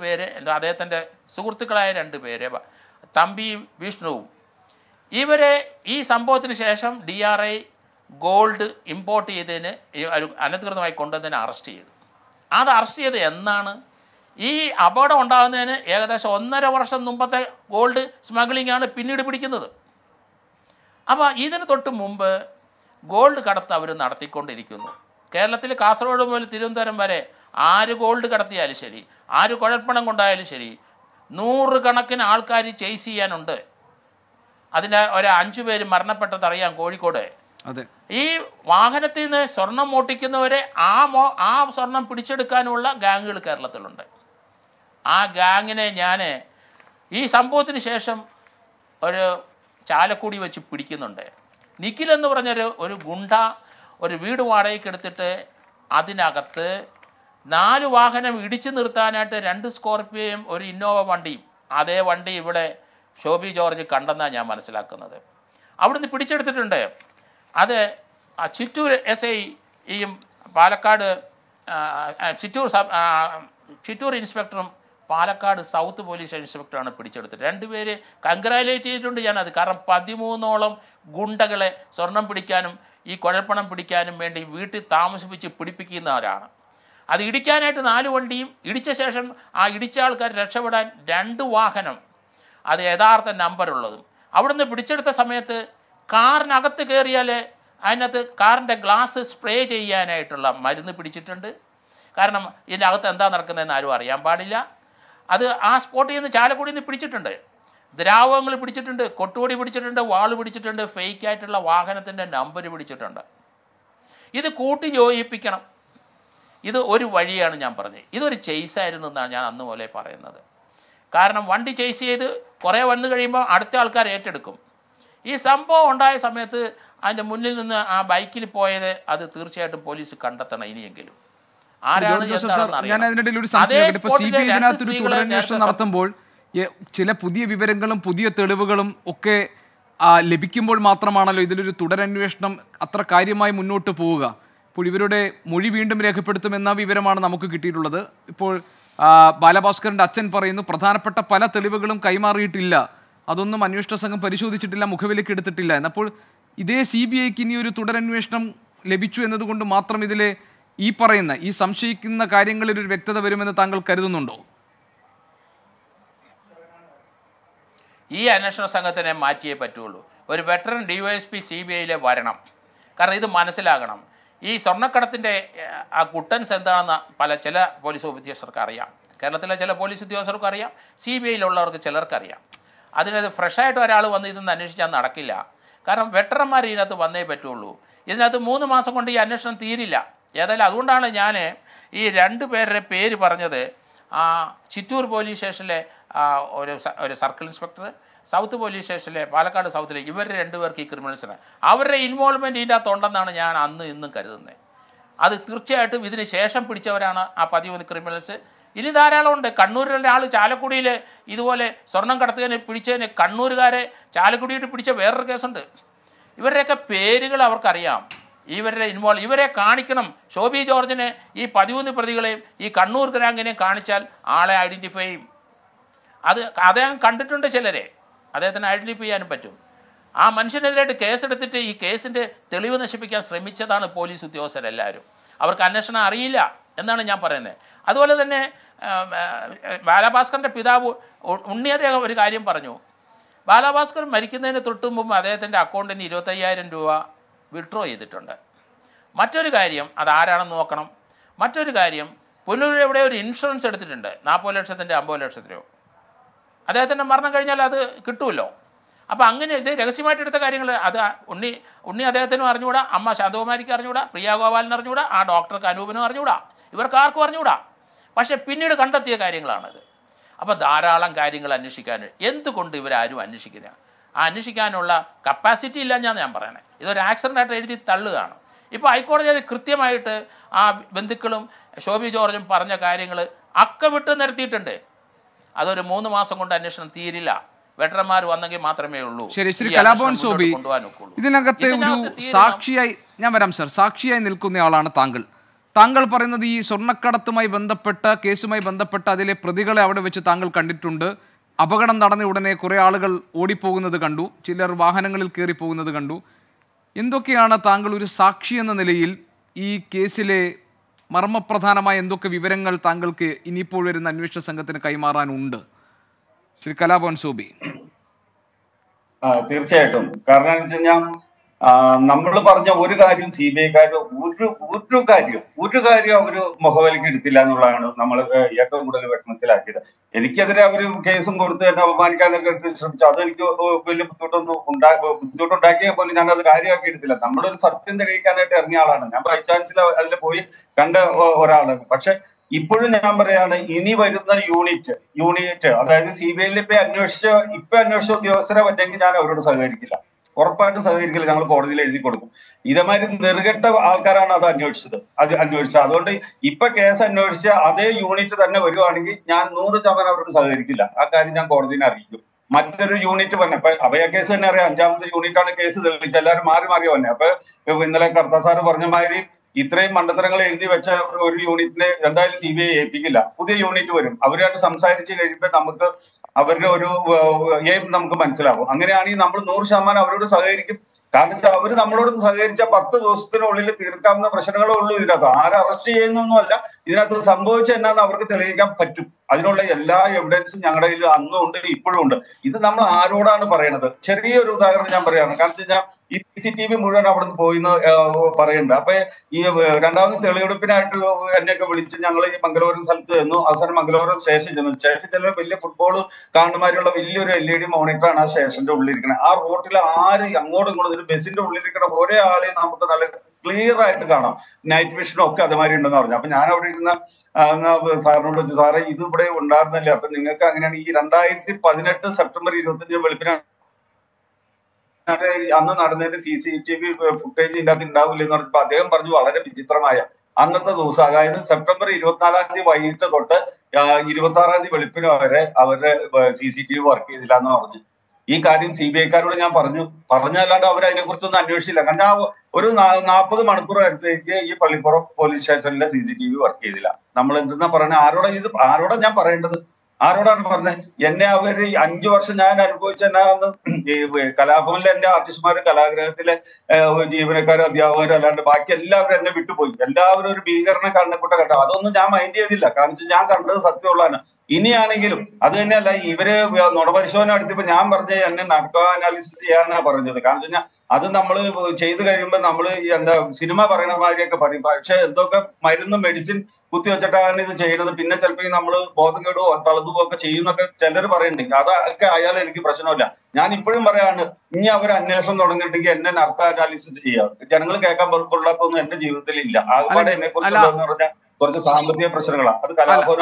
Randebere and the other than the Surtikala and the Bereba Tambi Vishnu. Even E. Sambot in Shesham, D R I. Gold import is another than I content than R S T. Other R S T is the Ennan. E. Abad on down then, Egadas on the reversion number gold smuggling and a pinny to put another. Abba either thought to Mumbai, gold cut up the Narthi Condicun. Kerala Castle Militarium Bare, are you gold cut at the Alisheri? Are you cut at Panagonda Alisheri? No Rukanakin Alkari Chasey and under Adina or Anchuber Marna Patari and Godi Code. E. Wahanatin, Sorna Motikin, arm or arm Sorna Pritchard Canola, gang will Kerlatalunda. A gang in a jane. E. Sampoth in Shesham or a Chalakudi, which you putkin on day. Nikil and the Runner or a Gunda or a Vidware Kertete, Adinagate, Nali Wahanam Vidichin Rutan at a Rand Scorpium or Innova one day. Ade one day would a Shobi George Kandana Yamarcelakanade. Out in the Pritchard Tunday. Other a Chittur essay in Palakkad Chittur Inspector Palakkad South Police Inspector on a picture. And very congratulated on the Karam Padimu Nolam, Gundagale, Sornam Pudicanum, E. Kodapanam Pudicanum, and the Viti Thamas which Pudipiki in the Arana. At the Idican at an Aliwan team, Idicha session, I Idichal got Ratshavadan, Dandu Wahanam, at the Adartha number of them. Out on the picture of the Sametha. Car Nagatta Gariale, another car and a glass spray Jayana Itola, Madden Pichitund, Karnam in Agatanda Narkan and Aruari, Yambadilla, other Aspoti and the Chalaput in the Pichitund, the Ravangal Pichitund, Koturi Pichitund, Wall Pichitund, Fake Atla, Wakanath and a number Pichitunda. Either Koti Joe Pican, either Uri Vadi and Yamparani, either Chase and the Nana no Lepar another. Karnam one day chase either Korevan the Garima, Arthalka Etedicum. This Sampo and I summit and the Munilana are by Kilipoe, other Thursday police conduct and Indian Gilu. Are they supported the national anthem board? Yet Chile Pudi, Viverangalam, Pudi, Televagalum, okay, Lebikimbo Matramana, Lidulu, Tudor and Vestam, Atrakari, my Muno to Poga. Pudiviro de Mudi Vindam Recapetamena, Viveramana Namukiti to other, Pol Balabaskar and Dutchen Parino, Pratana Pata Pala, Televagalum, Kaimari Tilla. Adon the Manusta Sangam Parishu, the Chitilla Mukavili Kitilla, and the Pol Ide C B A Kinuri Tudor and Vestam, Lebichu and the Gundu Matra Midile, E. Parena, E. Samshik in the Karingal Vector, the Veriman Tangle Karidunundo. E. National Sangatan and Matia Patulu, where veteran D Y S P C B A Varanam, Karida Manasilaganam, E. Sorna Karatinde, a Gutan Santana, Palacella, Police of the Sarkaria, Karatella Police of the Sarkaria, C B A Lola of the Cheller Caria. Other fresh eyed or allo one than the Nishan Arakilla. Karam veteran marina to one day betulu. Is not the moon masakundi Anishan Thirilla. Yada Lagunda Jane, he ran to bear a peri parade, ah, Chittur police, ഒരു സർക്കിൾ ഇൻസ്പെക്ടർ സൗത്ത് പോലീസ് സ്റ്റേഷനിലെ പാലക്കാട് സൗത്തിലെ ഇവർ രണ്ടുപേർക്ക് ഈ ക്രിമിനൽസിന് അവരുടെ ഇൻവോൾവ്മെൻറ്റ് ഇതിൻ്റെ അകത്തുണ്ടെന്നാണ് ഞാൻ അന്ന് ഇന്നും കരുതുന്നത്. അത് തീർച്ചയായിട്ടും ഇതിന് ശേഷം പിടിച്ചവരാണ് ആ പതിമൂന്ന് ക്രിമിനൽസ്. ഇനി ധാരാളം ഉണ്ട്. കണ്ണൂരിലെ ആൾ ചാലക്കുടിയിൽ ഇതുപോലെ സ്വർണം കടത്തുകയെ പിടിച്ചതിന് കണ്ണൂരുകാരെ ചാലക്കുടിയിട്ട് പിടിച്ച വേറൊരു കേസുണ്ട്. ഇവരുടെയൊക്കെ പേരുകൾ അവർക്കറിയാം. ഇവരുടെ ഇൻവോൾവ് ഇവരെ കാണിക്കണം. ശോഭി ജോർജിനെ ഈ പതിമൂന്ന് പ്രതികളെയും ഈ കണ്ണൂർ ഗ്രാങ്ങിനെയും കാണിച്ചാൽ ആളെ ഐഡൻറ്റിഫൈ ചെയ്യും. അത് അദ്ദേഹം കണ്ടിട്ടുണ്ട്. ചിലരെ അദ്ദേഹത്തിന് ഐഡൻറ്റിഫൈ ചെയ്യാനും പറ്റും. ആ മനുഷ്യനെതിരായിട്ട് കേസെടുത്തിട്ട് ഈ കേസിൻ്റെ തെളിവ് നശിപ്പിക്കാൻ ശ്രമിച്ചതാണ് പോലീസ് ഉദ്യോഗസ്ഥരെല്ലാവരും. അവർക്ക് അന്വേഷണം അറിയില്ല എന്നാണ് ഞാൻ പറയുന്നത്. അതുപോലെ തന്നെ ബാലഭാസ്കറിൻ്റെ പിതാവ് ഉണ്ണി അദ്ദേഹം ഒരു കാര്യം പറഞ്ഞു. ബാലഭാസ്കർ മരിക്കുന്നതിന് തൊട്ട് മുമ്പ് അദ്ദേഹത്തിൻ്റെ അക്കൗണ്ടിൽ നിന്ന് ഇരുപത്തയ്യായിരം രൂപ വിഡ്രോ ചെയ്തിട്ടുണ്ട്. മറ്റൊരു കാര്യം, അതാരാണെന്ന് നോക്കണം. മറ്റൊരു കാര്യം, പുനലൂർ എവിടെ ഒരു ഇൻഷുറൻസ് എടുത്തിട്ടുണ്ട് നാൽപ്പത് ലക്ഷത്തിൻ്റെ അമ്പത് ലക്ഷത്തിൻ്റെയോ. അദ്ദേഹത്തിൻ്റെ മരണം കഴിഞ്ഞാൽ അത് കിട്ടുമല്ലോ. അപ്പോൾ അങ്ങനെ ഇത് രഹസ്യമായിട്ട് എടുത്ത കാര്യങ്ങൾ അത് ഉണ്ണി ഉണ്ണി അദ്ദേഹത്തിനും അറിഞ്ഞുകൂടാ, അമ്മ ശാന്തകുമാരിക്ക് അറിഞ്ഞുകൂടാ, പ്രിയ ഗോപാലിന് അറിഞ്ഞുകൂടാ, ആ ഡോക്ടർക്ക് അനൂപിനും അറിഞ്ഞുകൂടാ, ഇവർക്ക് ആർക്കും അറിഞ്ഞുകൂടാ. പക്ഷേ പിന്നീട് കണ്ടെത്തിയ കാര്യങ്ങളാണത്. അപ്പോൾ ധാരാളം കാര്യങ്ങൾ അന്വേഷിക്കാൻ എന്തുകൊണ്ട് ഇവരാരും അന്വേഷിക്കുന്നില്ല? ആ അന്വേഷിക്കാനുള്ള കപ്പാസിറ്റി ഇല്ല എന്നാണ് ഞാൻ പറയണേ. ഇതൊരു ആക്സിഡൻ്റായിട്ട് എഴുതി തള്ളുകയാണ്. ഇപ്പോൾ ഹൈക്കോടതി അത് കൃത്യമായിട്ട് ആ ബന്ധുക്കളും ശോഭി ജോർജും പറഞ്ഞ കാര്യങ്ങൾ അക്ക വിട്ട് നിരത്തിയിട്ടുണ്ട്. അതൊരു മൂന്ന് മാസം കൊണ്ട് അന്വേഷണം തീരില്ല. വെട്ടന്മാർ വന്നെങ്കിൽ മാത്രമേ ഉള്ളൂ. ശരി, ശരി. കലാഭവൻ ശോഭി, ഇതിനകത്ത് ഒരു സാക്ഷിയായി ഞാൻ വരാം സർ. സാക്ഷിയായി നിൽക്കുന്നയാളാണ് താങ്കൾ. താങ്കൾ പറയുന്നത് ഈ സ്വർണ്ണക്കടത്തുമായി ബന്ധപ്പെട്ട കേസുമായി ബന്ധപ്പെട്ട അതിലെ പ്രതികളെ അവിടെ വെച്ച് താങ്കൾ കണ്ടിട്ടുണ്ട്. അപകടം നടന്ന ഉടനെ കുറേ ആളുകൾ ഓടിപ്പോകുന്നത് കണ്ടു, ചിലർ വാഹനങ്ങളിൽ കയറി പോകുന്നത് കണ്ടു. എന്തൊക്കെയാണ് താങ്കൾ ഒരു സാക്ഷി എന്ന നിലയിൽ ഈ കേസിലെ മർമ്മപ്രധാനമായ എന്തൊക്കെ വിവരങ്ങൾ താങ്കൾക്ക് ഇനിയിപ്പോൾ വരുന്ന അന്വേഷണ സംഘത്തിന് കൈമാറാനുണ്ട്? ശ്രീ കലാഭവൻ ശോഭി. തീർച്ചയായിട്ടും. കാരണം എന്ന് വെച്ച് കഴിഞ്ഞാൽ നമ്മൾ പറഞ്ഞ ഒരു കാര്യം സി ബി ഐക്കാര് ഒരു ഒരു കാര്യം ഒരു കാര്യം അവര് മുഖവിലയ്ക്ക് എടുത്തില്ല എന്നുള്ളതാണ് നമ്മൾ ഏറ്റവും കൂടുതൽ വിഷമത്തിലാക്കിയത്. എനിക്കെതിരെ അവര് കേസും കൊടുത്ത് എന്നെ അപമാനിക്കാനൊക്കെ ശ്രമിച്ചു. അതെനിക്ക് വലിയ ബുദ്ധിമുട്ടൊന്നും ഉണ്ടാ ബുദ്ധിമുട്ടുണ്ടാക്കിയാൽ പോലും ഞാൻ അത് കാര്യമാക്കി എടുത്തില്ല. നമ്മളൊരു സത്യം തെളിയിക്കാനായിട്ട് ഇറങ്ങിയ ആളാണ്. ഞാൻ ബൈ ചാൻസിൽ അതിൽ പോയി കണ്ട ഒരാളാണ്. പക്ഷെ ഇപ്പോഴും ഞാൻ പറയാണ്, ഇനി വരുന്ന യൂണിറ്റ് യൂണിറ്റ് അതായത് സി ബി ഐയിൽ ഇപ്പൊ അന്വേഷിച്ച ഇപ്പൊ അന്വേഷിച്ച ഉദ്യോഗസ്ഥരെ പറ്റെങ്കിൽ ഞാൻ അവരോട് സഹകരിക്കില്ല, ഉറപ്പായിട്ടും സഹകരിക്കില്ല. ഞങ്ങൾ കോടതിയിൽ എഴുതി കൊടുക്കും. ഇതേമാതിരി നെറുകെട്ട ആൾക്കാരാണ് അത് അന്വേഷിച്ചത് അത് അന്വേഷിച്ചത് അതുകൊണ്ട് ഇപ്പൊ കേസ് അന്വേഷിച്ച അതേ യൂണിറ്റ് തന്നെ വരുവാണെങ്കിൽ ഞാൻ നൂറ് ശതമാനം അവരോട് സഹകരിക്കില്ല. ആ കാര്യം ഞാൻ കോടതിനെ അറിയിക്കും. മറ്റൊരു യൂണിറ്റ് വന്നെ ഇപ്പൊ അഭയ കേസ് തന്നെ അറിയാം, അഞ്ചാമത്തെ യൂണിറ്റാണ് കേസ് തെളിയിച്ചത്. എല്ലാവരും മാറി മാറി വന്നെ. അപ്പൊ ഇന്നലെ കർത്താ സാറ് പറഞ്ഞ മാതിരി ഇത്രയും മണ്ഡലങ്ങൾ എഴുതി വെച്ച ഒരു യൂണിറ്റിനെ എന്തായാലും സി ബി ഐ ഏൽപ്പിക്കില്ല. പുതിയ യൂണിറ്റ് വരും. അവരുമായിട്ട് സംസാരിച്ച് കഴിയുമ്പോൾ നമുക്ക് അവരുടെ ഒരു എയിം നമുക്ക് മനസ്സിലാവും. അങ്ങനെയാണെങ്കിൽ നമ്മൾ നൂറ് ശതമാനം അവരോട് സഹകരിക്കും. കാരണം വെച്ചാൽ അവർ നമ്മളോട് സഹകരിച്ച പത്ത് ദിവസത്തിനുള്ളിൽ തീർക്കാവുന്ന പ്രശ്നങ്ങളേ ഉള്ളൂ. ഇതിനകത്ത് ആരെ അറസ്റ്റ് ചെയ്യുന്നൊന്നുമല്ല, ഇതിനകത്ത് സംഭവിച്ച എന്നാന്ന് അവർക്ക് തെളിയിക്കാൻ പറ്റും. അതിനുള്ള എല്ലാ എവിഡൻസും ഞങ്ങളുടെ കയ്യിൽ അന്നും ഉണ്ട്, ഇപ്പോഴും ഉണ്ട്. ഇത് നമ്മൾ ആരോടാണ് പറയണത്? ചെറിയൊരു ഉദാഹരണം ഞാൻ പറയുകയാണ്. കാരണം വെച്ച് കഴിഞ്ഞാൽ ഈ സി സി ടി വി മുഴുവൻ അവിടെ നിന്ന് പോയിന്ന് പറയുന്നുണ്ട്. അപ്പൊ ഈ രണ്ടാമത് തെളിവെടുപ്പിനായിട്ട് എന്നെയൊക്കെ വിളിച്ച് ഞങ്ങൾ ഈ മംഗലപുരം സ്ഥലത്ത് ചെന്നു. അവസാനം മംഗലപുരം സ്റ്റേഷൻ ചെന്നു. സ്റ്റേഷൻ ചെല്ലുന്ന വലിയ ഫുട്ബോൾ കാണുമാതിരിയുള്ള വലിയൊരു എൽ ഇ ഡി മോണിറ്ററാണ് ആ സ്റ്റേഷന്റെ ഉള്ളിലിരിക്കുന്നത്. ആ റോട്ടിൽ ആര് അങ്ങോട്ടും ഇങ്ങോട്ടും ഒരു ബസ്സിന്റെ ഉള്ളിലിരിക്കുന്ന ഒരേ ആളെയും നമുക്ക് നല്ല ക്ലിയർ ആയിട്ട് കാണാം. നൈറ്റ് വിഷനും ഒക്കെ അതുമാതിരി ഉണ്ടെന്ന് പറഞ്ഞു. അപ്പൊ ഞാൻ അവിടെ ഇരുന്ന സാറിനോട് വെച്ചു, സാറേ ഇത് ഇവിടെ ഉണ്ടായിരുന്നല്ലേ? അപ്പൊ നിങ്ങൾക്ക് അങ്ങനെയാണ് ഈ രണ്ടായിരത്തി പതിനെട്ട് സെപ്റ്റംബർ ഇരുപത്തിയഞ്ച് വെളുപ്പിനാണ് അന്ന് നടന്നതിന്റെ C C T V footage ഇതിൻ്റെ അകത്ത് ഉണ്ടാവില്ലെന്ന് പറഞ്ഞപ്പോ അദ്ദേഹം പറഞ്ഞു വളരെ വിചിത്രമായ അന്നത്തെ ദിവസം, അതായത് സെപ്റ്റംബർ ഇരുപത്തിനാലാം തീയതി വൈകിട്ട് തൊട്ട് ഇരുപത്തി ആറാം തീയതി വെളുപ്പിന് വരെ അവരുടെ C C T V work ചെയ്തില്ല എന്ന് പറഞ്ഞു. ഈ കാര്യം സി ബി ഐക്കാരോട് ഞാൻ പറഞ്ഞു പറഞ്ഞല്ലാണ്ട് അവർ അതിനെ കുറിച്ചൊന്നും അന്വേഷിച്ചില്ല. കാരണം ഒരു നാൽപ്പത് മണിക്കൂർ അടുത്തേക്ക് ഈ പള്ളിപ്പുറം പോലീസ് സ്റ്റേഷനിലെ C C T V work ചെയ്തില്ല. നമ്മൾ എന്തെന്നാ പറയണേ? ആരോടാ ഇത് ആരോടാ ഞാൻ പറയേണ്ടത്? ആരോടാണ് പറഞ്ഞത്? എന്നെ അവര് അഞ്ചു വർഷം ഞാൻ അനുഭവിച്ച എന്നാന്ന് കലാഭവനിലെ എന്റെ ആർട്ടിസ്റ്റ്മാരും കലാഗ്രഹത്തിലെ ജീവനക്കാരും അധ്യാപകരും അല്ലാണ്ട് ബാക്കി എല്ലാവരും എന്നെ വിട്ടുപോയി. എല്ലാവരും ഒരു ഭീകരനെ കണ്ണക്കൂട്ട കേട്ടോ. അതൊന്നും ഞാൻ മൈൻഡ് ചെയ്തില്ല. കാരണം ഞാൻ കണ്ടത് സത്യമുള്ളതാണ്. ഇനിയാണെങ്കിലും അത് തന്നെയല്ല, ഇവര് നുണപരിശോധന എടുത്തപ്പോ ഞാൻ പറഞ്ഞ എന്നെ നടക്കുക അനാലിസിസ് ചെയ്യാനാ പറഞ്ഞത്. കാരണം വെച്ചാൽ അത് നമ്മൾ ചെയ്ത് കഴിയുമ്പോൾ നമ്മൾ എന്താ സിനിമ പറയണ മാതിരിയൊക്കെ പറയും. പക്ഷെ എന്തൊക്കെ മരുന്നും മെഡിസിൻ കുത്തിവെച്ചിട്ടാണ് ഇത് ചെയ്യണത്. പിന്നെ ചിലപ്പോൾ നമ്മൾ ബോധം കേടുവോ തളതുവോ ഒക്കെ ചെയ്യുന്നൊക്കെ ചിലർ പറയുന്നുണ്ട്. അതൊക്കെ ആയാലും എനിക്ക് പ്രശ്നമില്ല. ഞാൻ ഇപ്പോഴും പറയാണ്, ഇനി അവർ അന്വേഷണം തുടങ്ങിയിട്ടുണ്ടെങ്കിൽ എന്നെ നർക്കോ അനാലിസിസ് ചെയ്യാം. ജനങ്ങൾ കേൾക്കാൻ കൊള്ളാത്തൊന്നും എന്റെ ജീവിതത്തിൽ ഇല്ല. ആകെ എന്നെ കുറിച്ച് പറഞ്ഞാൽ കുറച്ച് സാമ്പത്തിക പ്രശ്നങ്ങളാണ്. അത്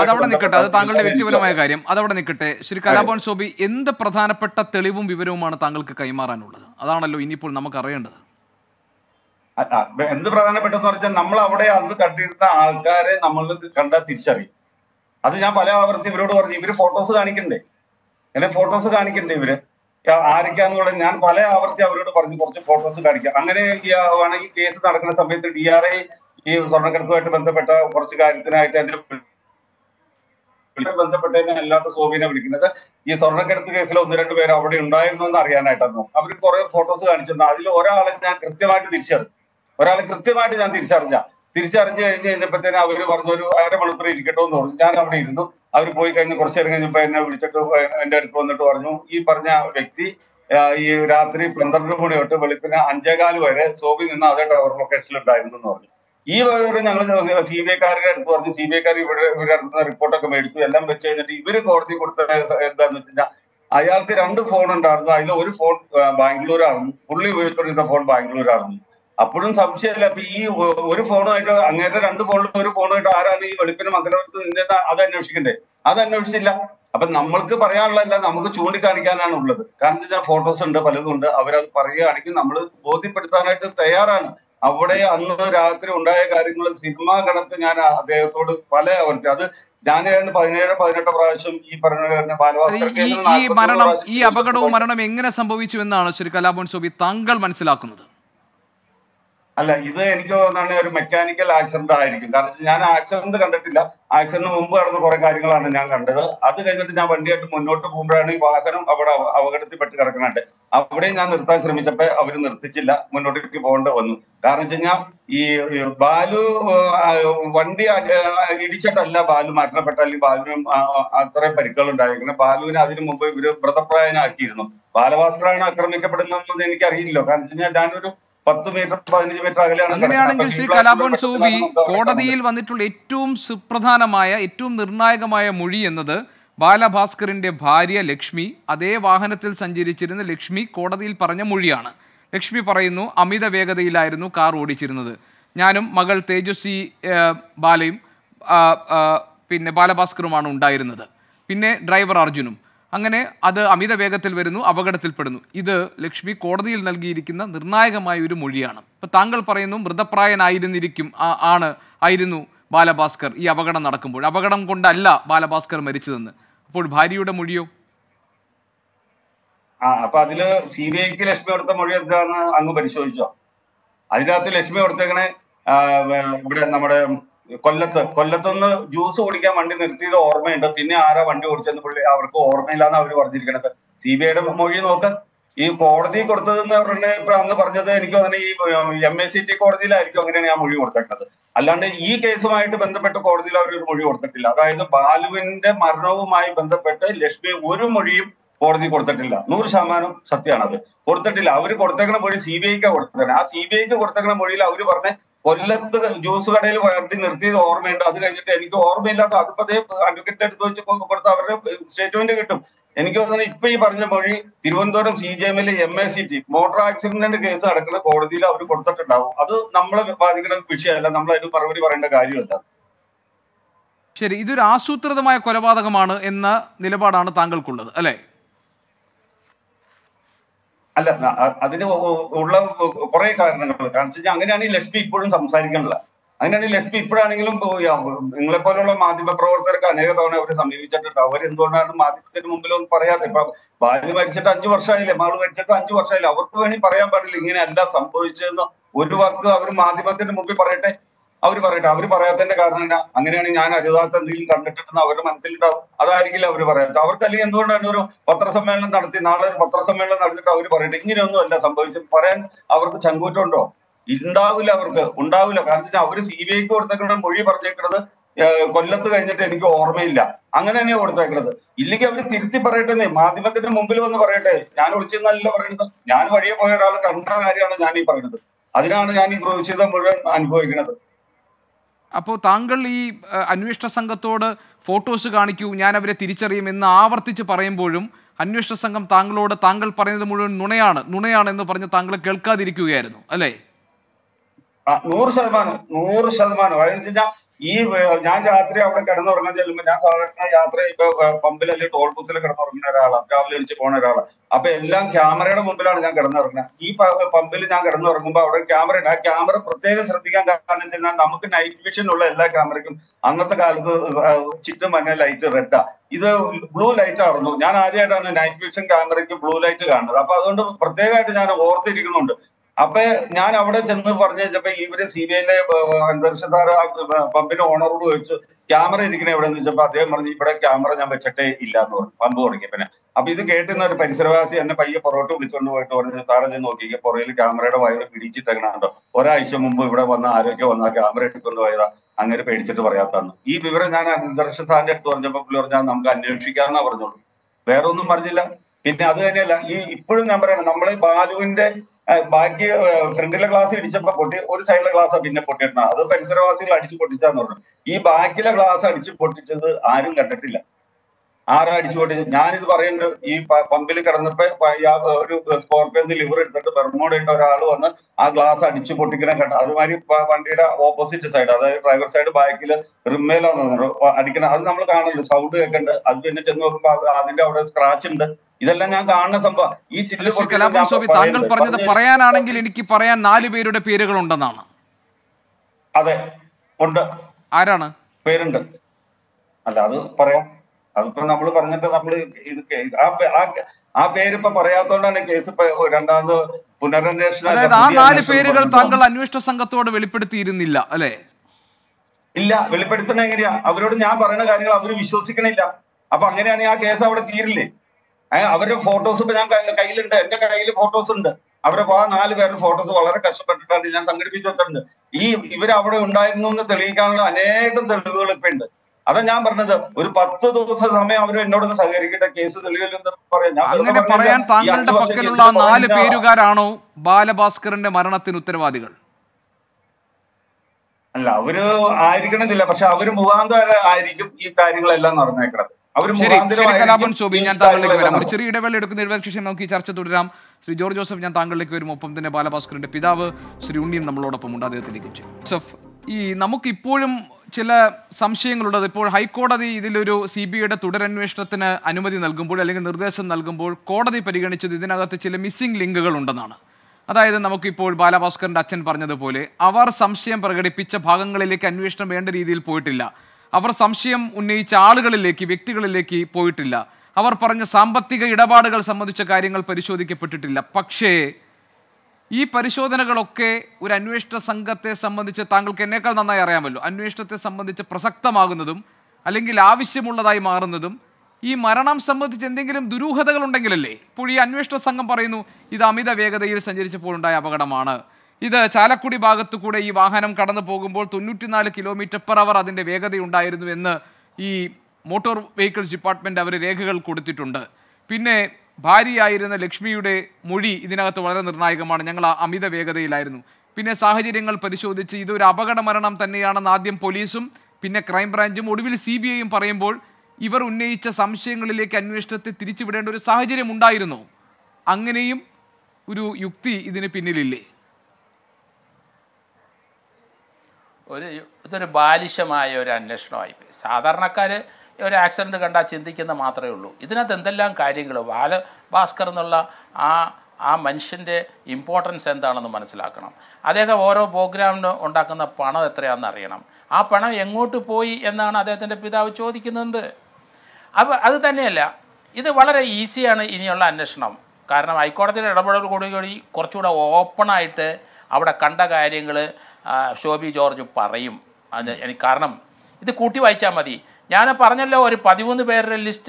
അതവിടെ നിൽക്കട്ടെ, അത് താങ്കളുടെ വ്യക്തിപരമായ കാര്യം, അതവിടെ നിൽക്കട്ടെ. ശ്രീ കലാഭവൻ ശോഭി, എന്ത് പ്രധാനപ്പെട്ട തെളിവും വിവരവുമാണ് താങ്കൾക്ക് കൈമാറാനുള്ളത്? അതാണല്ലോ ഇനിയിപ്പോൾ നമുക്ക് അറിയേണ്ടത്. എന്ത് പ്രധാനപ്പെട്ടെന്ന് പറഞ്ഞാൽ, നമ്മൾ അവിടെ അന്ന് കണ്ടിരുന്ന ആൾക്കാരെ നമ്മൾ കണ്ട തിരിച്ചറിയും. അത് ഞാൻ പല ആവർത്തി ഇവരോട് പറഞ്ഞു, ഇവര് ഫോട്ടോസ് കാണിക്കണ്ടേ, എന്നെ ഫോട്ടോസ് കാണിക്കണ്ടേ ഇവര് ആരൊക്കെയാന്നുള്ള ഞാൻ പല ആവർത്തി അവരോട് പറഞ്ഞു കുറച്ച് ഫോട്ടോസ് കാണിക്കാം. അങ്ങനെ ആണെങ്കിൽ കേസ് നടക്കുന്ന സമയത്ത് ഡി ആർ ഐ ഈ സ്വർണ്ണക്കടത്തുമായിട്ട് ബന്ധപ്പെട്ട കുറച്ച് കാര്യത്തിനായിട്ട് അതിന്റെ ബന്ധപ്പെട്ടതിനെ എല്ലാവരും ശോഭിനെ വിളിക്കുന്നത് ഈ സ്വർണ്ണക്കടത്ത് കേസിൽ ഒന്ന് രണ്ടു പേര് അവിടെ ഉണ്ടായിരുന്നു എന്ന് അറിയാനായിട്ടായിരുന്നു. അവർ കുറെ ഫോട്ടോസ് കാണിച്ചു. അതിൽ ഒരാളെ ഞാൻ കൃത്യമായിട്ട് തിരിച്ചറിഞ്ഞു ഒരാളെ കൃത്യമായിട്ട് ഞാൻ തിരിച്ചറിഞ്ഞ തിരിച്ചറിഞ്ഞു കഴിഞ്ഞ് കഴിഞ്ഞപ്പോഴത്തേനും അവര് പറഞ്ഞൊരു അര മണിക്കൂർ ഇരിക്കട്ടോ എന്ന് പറഞ്ഞു. ഞാൻ അവിടെ ഇരുന്നു. അവർ പോയി കഴിഞ്ഞ് കുറച്ചു നേരം കഴിഞ്ഞപ്പോ എന്നെ വിളിച്ചിട്ട് എന്റെ അടുത്ത് വന്നിട്ട് പറഞ്ഞു, ഈ പറഞ്ഞ വ്യക്തി ഈ രാത്രി പന്ത്രണ്ട് മണി തൊട്ട് വെളുപ്പിന് അഞ്ചേകാല് വരെ ശോഭി നിന്ന് അതേ ടവർ ലൊക്കേഷനിൽ ഉണ്ടായിരുന്നു എന്ന് പറഞ്ഞു. ഈ വിവരം ഞങ്ങൾ സി ബി ഐക്കാരുടെ അടുത്ത് പറഞ്ഞു. സി ബി ഐക്കാർ ഇവിടെ ഇവരുടെ അടുത്ത് റിപ്പോർട്ടൊക്കെ മേടിച്ചു. എല്ലാം വെച്ച് കഴിഞ്ഞിട്ട് ഇവര് കോടതി കൊടുത്ത എന്താന്ന് വെച്ച് കഴിഞ്ഞാൽ അയാൾക്ക് രണ്ട് ഫോൺ ഉണ്ടായിരുന്നു. അതിൽ ഒരു ഫോൺ ബാംഗ്ലൂരായിരുന്നു, പുള്ളി ഉപയോഗിച്ചുകൊണ്ടിരുന്ന ഫോൺ ബാംഗ്ലൂരായിരുന്നു. അപ്പോഴും സംശയമില്ല. അപ്പൊ ഈ ഒരു ഫോണുമായിട്ട് അങ്ങനത്തെ രണ്ട് ഫോണിലും ഒരു ഫോണുമായിട്ട് ആരാണ് ഈ വെളുപ്പിന് മകരവരത്ത് നിന്നത് അത് അന്വേഷിക്കണ്ടേ? അത് അന്വേഷിച്ചില്ല. അപ്പൊ നമ്മൾക്ക് പറയാനുള്ളതല്ല, നമുക്ക് ചൂണ്ടിക്കാണിക്കാനാണ് ഉള്ളത്. കാരണം എന്താ, ഫോട്ടോസ് ഉണ്ട്, പലതും ഉണ്ട്. അവരത് പറയുകയാണെങ്കിൽ നമ്മൾ ബോധ്യപ്പെടുത്താനായിട്ട് തയ്യാറാണ്. അവിടെ അന്ന് രാത്രി ഉണ്ടായ കാര്യങ്ങൾ സിനിമാ കണക്ക് ഞാൻ അദ്ദേഹത്തോട് പല ആവർത്തി അത് ഞാൻ പതിനേഴ് പതിനെട്ട് പ്രാവശ്യം ഈ പറഞ്ഞ ബാലവാസ മരണം ഈ അപകടവും മരണം എങ്ങനെ സംഭവിച്ചു എന്നാണ് ശ്രീ കലാഭവൻ ശോഭി താങ്കൾ മനസ്സിലാക്കുന്നത്? അല്ല, ഇത് എനിക്ക് തോന്നുന്ന ഒരു മെക്കാനിക്കൽ ആക്സിഡന്റ് ആയിരിക്കും. കാരണം ഞാൻ ആക്സിഡന്റ് കണ്ടിട്ടില്ല. ആക്സിഡന്റിന് മുമ്പ് നടന്ന കുറെ കാര്യങ്ങളാണ് ഞാൻ കണ്ടത്. അത് കഴിഞ്ഞിട്ട് ഞാൻ വണ്ടിയായിട്ട് മുന്നോട്ട് പോകുമ്പോഴാണ് ഈ വാഹനം അവിടെ അപകടത്തിൽപ്പെട്ട് കിടക്കുന്നുണ്ട്. അവിടെ ഞാൻ നിർത്താൻ ശ്രമിച്ചപ്പോ അവര് നിർത്തിച്ചില്ല, മുന്നോട്ടേക്ക് പോകേണ്ട വന്നു. കാരണം വെച്ച് കഴിഞ്ഞാൽ ഈ ബാലു വണ്ടി ഇടിച്ചിട്ടല്ല ബാലു മരണപ്പെട്ട, അല്ലെങ്കിൽ ബാലുവിനും അത്രയും പരിക്കുകൾ ഉണ്ടായിരിക്കുന്നത്. ബാലുവിനെ അതിനു മുമ്പ് ഇവര് വ്രതപ്രായനാക്കിയിരുന്നു. ബാലഭാസ്കറാണ് ആക്രമിക്കപ്പെടുന്നത് എനിക്കറിയില്ലല്ലോ. കാരണം വെച്ച് കഴിഞ്ഞാൽ ഞാനൊരു അങ്ങനെയാണെങ്കിൽ ശ്രീ കലാഭവൻ ശോഭി, കോടതിയിൽ വന്നിട്ടുള്ള ഏറ്റവും സുപ്രധാനമായ ഏറ്റവും നിർണായകമായ മൊഴി എന്നത് ബാലഭാസ്കറിന്റെ ഭാര്യ ലക്ഷ്മി, അതേ വാഹനത്തിൽ സഞ്ചരിച്ചിരുന്ന ലക്ഷ്മി കോടതിയിൽ പറഞ്ഞ മൊഴിയാണ്. ലക്ഷ്മി പറയുന്നു, അമിത വേഗതയിലായിരുന്നു കാർ ഓടിച്ചിരുന്നത്. ഞാനും മകൾ തേജസ്വി ബാലയും പിന്നെ ബാലഭാസ്കറുമാണ് ഉണ്ടായിരുന്നത്, പിന്നെ ഡ്രൈവർ അർജുനും. അങ്ങനെ അത് അമിത വേഗത്തിൽ വരുന്നു, അപകടത്തിൽപ്പെടുന്നു. ഇത് ലക്ഷ്മി കോടതിയിൽ നൽകിയിരിക്കുന്ന നിർണായകമായ ഒരു മൊഴിയാണ്. ഇപ്പം താങ്കൾ പറയുന്നു മൃതപ്രായനായിരുന്നിരിക്കും ആണ് ആയിരുന്നു ബാലഭാസ്കർ ഈ അപകടം നടക്കുമ്പോൾ, അപകടം കൊണ്ടല്ല ബാലഭാസ്കർ മരിച്ചതെന്ന്. അപ്പോൾ ഭാര്യയുടെ മൊഴിയോ? ആ, അപ്പൊ അതില് സി ബി ഐക്ക് ലക്ഷ്മി കൊടുത്ത മൊഴി എന്താന്ന് അങ്ങ് പരിശോധിച്ചോ? അതിനകത്ത് ലക്ഷ്മി കൊടുത്തേക്കണേ ഇവിടെ നമ്മുടെ കൊല്ലത്ത് കൊല്ലത്തുനിന്ന് ജ്യൂസ് കുടിക്കാൻ വണ്ടി നിർത്തിയത് ഓർമ്മയുണ്ട്. പിന്നെ ആരാ വണ്ടി ഓടിച്ചെന്ന് പുള്ളി അവർക്ക് ഓർമ്മയില്ലാന്ന് അവര് പറഞ്ഞിരിക്കണത്. സി ബി ഐയുടെ മൊഴി നോക്ക്. ഈ കോടതി കൊടുത്തതെന്ന് പറഞ്ഞാൽ ഇപ്പൊ അന്ന് പറഞ്ഞത് എനിക്ക് അങ്ങനെ ഈ എം എ സി ടി കോടതിയിലായിരിക്കും അങ്ങനെയാണ് ഞാൻ മൊഴി കൊടുത്തേക്കണത്. അല്ലാണ്ട് ഈ കേസുമായിട്ട് ബന്ധപ്പെട്ട് കോടതിയിൽ അവർ ഒരു മൊഴി കൊടുത്തിട്ടില്ല. അതായത് ബാലുവിന്റെ മരണവുമായി ബന്ധപ്പെട്ട് ലക്ഷ്മി ഒരു മൊഴിയും കോടതി കൊടുത്തിട്ടില്ല. നൂറ് ശതമാനം സത്യമാണത്, കൊടുത്തിട്ടില്ല. അവര് കൊടുത്തേക്കണ മൊഴി സി ബി ഐക്കാണ് കൊടുത്തേക്കണേ. ആ സി ബി ഐക്ക് കൊടുത്തേക്കണ മൊഴിയിൽ അവര് പറഞ്ഞ കൊല്ലത്ത് ജ്യൂസ് കടയിൽ വണ്ടി നിർത്തിയത് ഓർമ്മയുണ്ട്, അത് കഴിഞ്ഞിട്ട് എനിക്ക് ഓർമ്മയില്ലാത്ത അതിപ്പോ അഡ്വക്കേറ്റ് എടുത്ത് വെച്ച് കൊടുത്ത അവരുടെ സ്റ്റേറ്റ്മെന്റ് കിട്ടും. എനിക്ക് തോന്നുന്നത് ഇപ്പൊ ഈ പറഞ്ഞ മൊഴി തിരുവനന്തപുരം സി ജി എമ്മിലെ M A C T motor accident case നടക്കുന്ന കോടതിയിൽ അവർ കൊടുത്തിട്ടുണ്ടാവും. അത് നമ്മളെ ബാധിക്കുന്ന വിഷയമല്ല, നമ്മൾ അതിന് മറുപടി പറയേണ്ട കാര്യമില്ല. ശരി, ഇതൊരു ആസൂത്രിതമായ കൊലപാതകമാണ് എന്ന നിലപാടാണ് താങ്കൾക്കുള്ളത് അല്ലെ? അല്ല, അതിന് ഉള്ള കുറെ കാരണങ്ങൾ. കാരണം വെച്ചാൽ അങ്ങനെയാണ് ഈ ലക്ഷ്മി ഇപ്പോഴും സംസാരിക്കണില്ല. അങ്ങനെയാണ് ഈ ലക്ഷ്മി ഇപ്പോഴാണെങ്കിലും നിങ്ങളെ പോലെയുള്ള മാധ്യമ പ്രവർത്തകർക്ക് അനേക തവണ അവരെ സമീപിച്ചിട്ടുണ്ട്. അവരെന്തുകൊണ്ടാണ് മാധ്യമത്തിന് മുമ്പിലൊന്നും പറയാതെ? ഇപ്പൊ ബാലു മരിച്ചിട്ട് അഞ്ചു വർഷമായില്ലേ, മകൾ മരിച്ചിട്ട് അഞ്ചു വർഷമായില്ലേ. അവർക്ക് വേണമെങ്കിൽ പറയാൻ പാടില്ല ഇങ്ങനെയല്ല സംഭവിച്ചതെന്ന് ഒരു വാക്ക് അവർ മാധ്യമത്തിന്റെ മുമ്പിൽ പറയട്ടെ, അവര് പറയട്ടെ. അവര് പറയാത്തതിന്റെ കാരണം എന്നാ? അങ്ങനെയാണ് ഞാൻ അരുതാത്ത എന്തെങ്കിലും കണ്ടിട്ടുണ്ടെന്ന് അവരുടെ മനസ്സിലുണ്ടാവും, അതായിരിക്കില്ല അവര് പറയാത്തത്. അവർക്ക് അല്ലെങ്കിൽ എന്തുകൊണ്ടാണ് ഒരു പത്രസമ്മേളനം നടത്തി നാളെ ഒരു പത്രസമ്മേളനം നടത്തിയിട്ട് അവര് പറയട്ടെ ഇങ്ങനെയൊന്നും അല്ല സംഭവിച്ചത് പറയാൻ അവർക്ക് ചങ്കൂറ്റുണ്ടോ? ഉണ്ടാവില്ല, അവർക്ക് ഉണ്ടാവില്ല. കാരണം വെച്ചാൽ അവര് സി ബി ഐക്ക് കൊടുത്തേക്കുന്ന മൊഴി പറഞ്ഞേക്കുന്നത് കൊല്ലത്ത് കഴിഞ്ഞിട്ട് എനിക്ക് ഓർമ്മയില്ല, അങ്ങനെ തന്നെയാണ് കൊടുത്തേക്കുന്നത്. ഇല്ലെങ്കിൽ അവര് തിരുത്തി പറയട്ടെ, മാധ്യമത്തിന്റെ മുമ്പിൽ വന്ന് പറയട്ടെ. ഞാൻ ഒളിച്ചെന്നല്ല പറയുന്നത്, ഞാൻ വഴിയെ പോയ ഒരാൾ കണ്ട കാര്യമാണ് ഞാൻ ഈ പറയുന്നത്. അതിനാണ് ഞാൻ ഈ ക്രൂശിത മുഴുവൻ അനുഭവിക്കുന്നത്. അപ്പോൾ താങ്കൾ ഈ അന്വേഷണ സംഘത്തോട് ഫോട്ടോസ് കാണിക്കൂ, ഞാൻ അവരെ തിരിച്ചറിയുമെന്ന് ആവർത്തിച്ച് പറയുമ്പോഴും അന്വേഷണ സംഘം താങ്കളോട് താങ്കൾ പറയുന്നത് മുഴുവൻ നുണയാണ് നുണയാണെന്ന് പറഞ്ഞ് താങ്കൾ കേൾക്കാതിരിക്കുകയായിരുന്നു അല്ലേ? നൂറ് ശതമാനം നൂറ് ശതമാനം. അതെന്ന് വെച്ച് കഴിഞ്ഞാൽ If Jan Yatra of the Katanor Yatra, Pampilla told Putra, a Pelan camera, Mumbilla and Katanor. If Pampilla Katanor Mumba, camera, camera, protects Ratika and then Namuka night vision like American, another Chitamana light retta. Either blue light or no, Janaja on a night vision camera, blue light to Gandra, Protega or the Upper Nan Avada General Vargas, even a C V and Versatara Pampino honor to camera in the Japati, but a camera and a chate illabor, Pambo. Up is the gate in the Pensavasi and a Paya Poroto, which one over the Saras and Oki for real camera of Idichitanando, or I show Mumbu on the camera to Kondoira and a page to Variatan. If we were an understanded to Japapuran, Shikana Veron Margilla, in other put a number and number Balu in the Baki friendly glass in Chapoti or side glass of in the Potana, the Pensarasi Ladichi Potitano. E. Bakila glass are Dichipotich, iron catatilla. Ara Dichotis, Nan is Varenda, E. Pampilica and the Paya Scorpion, the Liberate, the Bermuda or Alona, a glass are Dichipotica and Azumari Pandita opposite side, other driver side by Killer, Rumel or Adikan Azamaka, the South and Azina scratch and each little Calabon so with Tangle Parana, the Parayan Angeliki Parayan, Nali to the period on the Nana. Are they under Irana? Parent Alado Paria Alpanamu Parana is the case. Up there, Parayaton and a case of Randa Punaran National. Nali period Tangle and West Sangato will put it in the la. Illa will put it in the area. Avrodia Parana, every visual signal. Upon any case, our theory. I have a photo of the island and the Kaili photos under. After one, I'll wear photos of all the customers and some good people. Even after undiagnosed the legal and eight of the little pender. Other number will put those as I may already know the segregated cases of the little Parayan. Parayan Tangle, the Pakalula, Nile Perugarano, Bala Basker and the Maranathin Utervadigal. I reckon the Lapasha will move on the Irish. Kalaban Sobin and Tangle, Richard developed the investigation of Kicharcha to Ram, Sri George Joseph and Tangle Liquid Mopum, the Balabasker and Pidava, Sri Union Namloda Pomunda, the Telechin. So, Namuki Pulim, Chilla, Samshing Luda, the poor High Court of the Idilu, C B A, Tudor and Western, Anumadi Nalgumbul, Elegant Nurdes and Nalgumbul, Court of the Periganich, the Dinagata Chile, missing Lingalundana. Ada Namuki Pol, Balabasker, Dutch and Parna the Pole, our Samsham Pergadi pitch of Hagangalek and Western Bender Idil Poetilla. Our Samshim Unich Algaleki, Victigaleki, Poetilla. Our Parana Sambatika Idabadagal, some of the Chakaringal Parisho the Capitilla. Pakshe E. Parisho the Nagaloke, with Anuista Sangate, some of the Chatangal Kenekal and Iramelo, Anuista, some of the Prasakta Maganadum, Alingilavishimula Maranadum, E. Maranam, some of the Chendigilim Duru Hadagalundangale, Puri Anuista Sangamparinu, Idamida Vega the Years and Jeripunda Abagadamana. Either Chalakudi Bagatukuda, Ivahanam Katana Pogombo, to Nutinala kilometer per hour than the Vega the Undir in the motor vehicles department every regal Kuditunda. Pine, Bari Iron, the Lakshmi Ude, Mudi, Idinatavaran, the Nagaman, Yangla, Amida Vega the Ilirnu. Pine Sahaji Ringal Perisho, the Chido, Abagada Maranam Taniana, Nadim Polisum, Pine Crime Branch, Mudivil C B I in Parambol, Iver Unicha Samshing Lake and West at the Trichibudan to Sahaji Mundairno. Anganim Uru Yukti Idinipinili. There are Balishamayo and Neshnoip. Southern Kare, your accident to Ganda Chindik in the Matraulu. Idina Dandalan Kaiding Lovala, Baskaranola, ah, mentioned the importance and the Manasilakanum. Adeka Voro Bogram on Dakana Pana Trianaranum. Ah, Pana Yango to Poi and another than the Pidav Chodikinunde. Other than Ella, either Valera easy and in your land Neshnum. Karna, I caught the rubber Gorgori, Korchuda open it out of Kanda guiding. Shobi George Parim and Karnam. The Kuti Vaichamadi. Yana Parnello or Padivun the bear list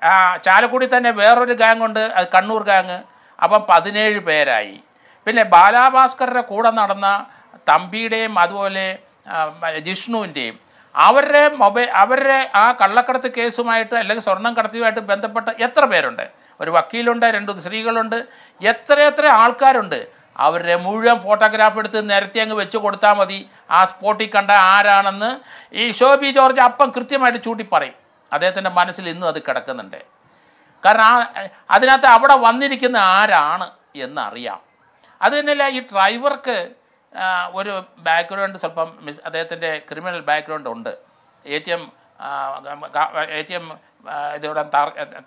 Chalakurit and a bear gang on the Kannur gang above Padinari Berai. When a Bala Baskar, Koda Narana, Tambide, Madwale, Jishnu in Dave. Our Mobe, our Kalakar case, whom I tell Sornan Karthi at the Bentapata, Yetra Berunde, or Vakilunda and to the Srigalunde, Yetra Alkarunde. Our Remudium photographed the Nerthiang Vechotamadi, as Porticanda Aran, E. Shobi George Upon Kritim at Chuti Pari, other than a Manasilino, the Katakan day. Karna Adanata Abada one Nikin Aran, Yenaria. Adanella, you driver, ഒരു ബാക്ക്ഗ്രൗണ്ട് സ്വല്പം മിസ് അദ്ദേഹത്തിൻ്റെ ക്രിമിനൽ ബാക്ക്ഗ്രൗണ്ട് ഉണ്ട്. A T M A T M ഇതോടെ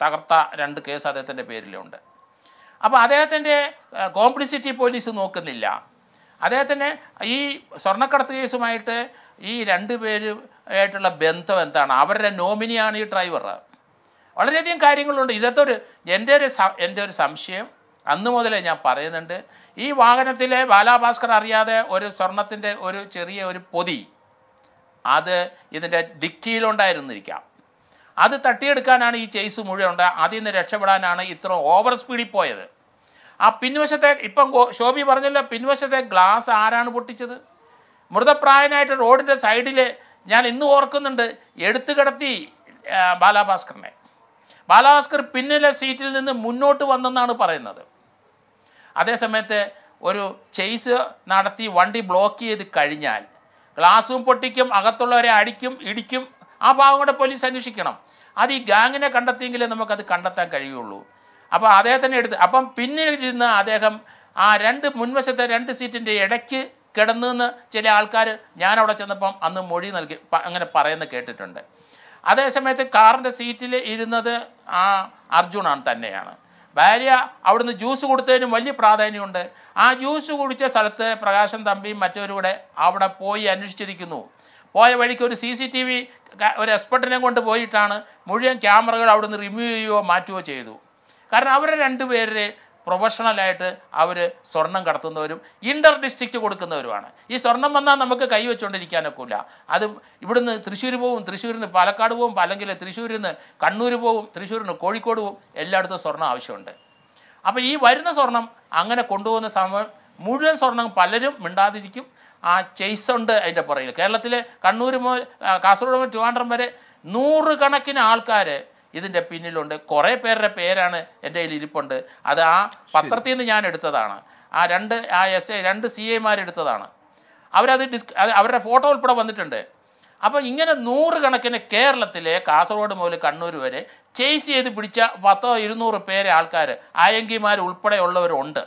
തകർത്ത രണ്ട് കേസ് അദ്ദേഹത്തിൻ്റെ പേരിലുണ്ട്. അപ്പോൾ അദ്ദേഹത്തിൻ്റെ കോംപ്ലിസിറ്റി പോലീസ് നോക്കുന്നില്ല. അദ്ദേഹത്തിന് ഈ സ്വർണ്ണക്കടത്ത് കേസുമായിട്ട് ഈ രണ്ട് പേരുമായിട്ടുള്ള ബന്ധം എന്താണ്? അവരുടെ നോമിനിയാണ് ഈ ഡ്രൈവർ. വളരെയധികം കാര്യങ്ങളുണ്ട്. ഇതൊരു എൻ്റെ ഒരു എൻ്റെ ഒരു സംശയം അന്ന് മുതലേ ഞാൻ പറയുന്നുണ്ട്. ഈ വാഹനത്തിലെ ബാലാഭാസ്കർ അറിയാതെ ഒരു സ്വർണത്തിൻ്റെ ഒരു ചെറിയ ഒരു പൊതി അത് ഇതിൻ്റെ ഡിക്കിയിലുണ്ടായിരുന്നിരിക്കാം. അത് തട്ടിയെടുക്കാനാണ് ഈ ചേസ് മുഴുവൻ ഉണ്ട്. അതിൽ നിന്ന് രക്ഷപ്പെടാനാണ് ഇത്ര ഓവർ സ്പീഡിൽ പോയത്. ആ പിൻവശത്തെ ഇപ്പം ശോഭി പറഞ്ഞല്ലോ, പിൻവശത്തെ ഗ്ലാസ് ആരാണ് പൊട്ടിച്ചത്? മൃതപ്രായനായിട്ട് റോഡിൻ്റെ സൈഡിൽ ഞാൻ ഇന്ന് ഓർക്കുന്നുണ്ട്, എടുത്തു കിടത്തി ബാലാഭാസ്കറിനെ. ബാലാഭാസ്കർ പിന്നിലെ സീറ്റിൽ നിന്ന് മുന്നോട്ട് വന്നെന്നാണ് പറയുന്നത്. അതേസമയത്ത് ഒരു ചെയ്സ് നടത്തി വണ്ടി ബ്ലോക്ക് ചെയ്ത് കഴിഞ്ഞാൽ ഗ്ലാസും പൊട്ടിക്കും, അകത്തുള്ളവരെ അടിക്കും, ഇടിക്കും. ആ ഭാഗം കൂടെ പോലീസ് അന്വേഷിക്കണം. അത് ഈ ഗാങ്ങിനെ കണ്ടെത്തിയെങ്കിലേ നമുക്കത് കണ്ടെത്താൻ കഴിയുള്ളൂ. അപ്പോൾ അദ്ദേഹത്തിനെ എടുത്ത് അപ്പം പിന്നിലിരുന്ന് അദ്ദേഹം ആ രണ്ട് മുൻവശത്തെ രണ്ട് സീറ്റിൻ്റെ ഇടയ്ക്ക് കിടന്നെന്ന് ചില ആൾക്കാർ ഞാനവിടെ ചെന്നപ്പം അന്ന് മൊഴി നൽകി അങ്ങനെ പറയുന്നത് കേട്ടിട്ടുണ്ട്. അതേസമയത്ത് കാറിൻ്റെ സീറ്റിൽ ഇരുന്നത് ആ അർജുനാൻ തന്നെയാണ്. ഭാര്യ അവിടുന്ന് ജ്യൂസ് കൊടുത്തതിനും വലിയ പ്രാധാന്യമുണ്ട്. ആ ജ്യൂസ് കുടിച്ച സ്ഥലത്ത് പ്രകാശൻ തമ്പിയും മറ്റവരും കൂടെ അവിടെ പോയി അന്വേഷിച്ചിരിക്കുന്നു. പോയ വഴിക്ക് ഒരു സി സി ടി വി ഒരു എക്സ്പെർട്ടിനെ കൊണ്ട് പോയിട്ടാണ് മുഴുവൻ ക്യാമറകൾ അവിടുന്ന് റിമൂവ് ചെയ്യുകയോ മാറ്റുകയോ ചെയ്തു. കാരണം അവരെ രണ്ടുപേരെ പ്രൊഫഷണലായിട്ട് അവർ സ്വർണം കടത്തുന്നവരും ഇൻ്റർ ഡിസ്ട്രിക്റ്റ് കൊടുക്കുന്നവരുമാണ്. ഈ സ്വർണം വന്നാൽ നമുക്ക് കൈവച്ചുകൊണ്ടിരിക്കാനൊക്കില്ല. അത് ഇവിടുന്ന് തൃശ്ശൂർ പോവും, തൃശ്ശൂരിന് പാലക്കാട് പോവും, അല്ലെങ്കിൽ തൃശ്ശൂരിൽ നിന്ന് കണ്ണൂർ പോവും, തൃശ്ശൂരിന് കോഴിക്കോട് പോവും. എല്ലായിടത്തും സ്വർണം ആവശ്യമുണ്ട്. അപ്പോൾ ഈ വരുന്ന സ്വർണം അങ്ങനെ കൊണ്ടുപോകുന്ന സമയം മുഴുവൻ സ്വർണം പലരും മിണ്ടാതിരിക്കും. ആ ചെയ്സുണ്ട് അതിൻ്റെ പുറകിൽ. കേരളത്തിലെ കണ്ണൂർ മുതൽ കാസർഗോഡ് മുതൽ ട്രിവാൻഡ്രം വരെ നൂറുകണക്കിന് ആൾക്കാർ ഇതിൻ്റെ പിന്നിലുണ്ട്. കുറേ പേരുടെ പേരാണ് എൻ്റെ കയ്യിൽ ഇരിപ്പുണ്ട്. അത് ആ പത്രത്തിൽ നിന്ന് ഞാൻ എടുത്തതാണ്. ആ രണ്ട് ആ എസ് ഐ രണ്ട് സി ഐമാരെടുത്തതാണ്. അവരത് ഡിസ് അവരുടെ ഫോട്ടോ ഉൾപ്പെടെ വന്നിട്ടുണ്ട്. അപ്പോൾ ഇങ്ങനെ നൂറുകണക്കിന് കേരളത്തിലെ കാസർഗോഡ് മുതൽ കണ്ണൂർ വരെ ചെയ്സ് ചെയ്ത് പിടിച്ച പത്തോ ഇരുന്നൂറ് പേരെ ആൾക്കാർ ആയങ്കിമാർ ഉൾപ്പെടെയുള്ളവരുണ്ട്.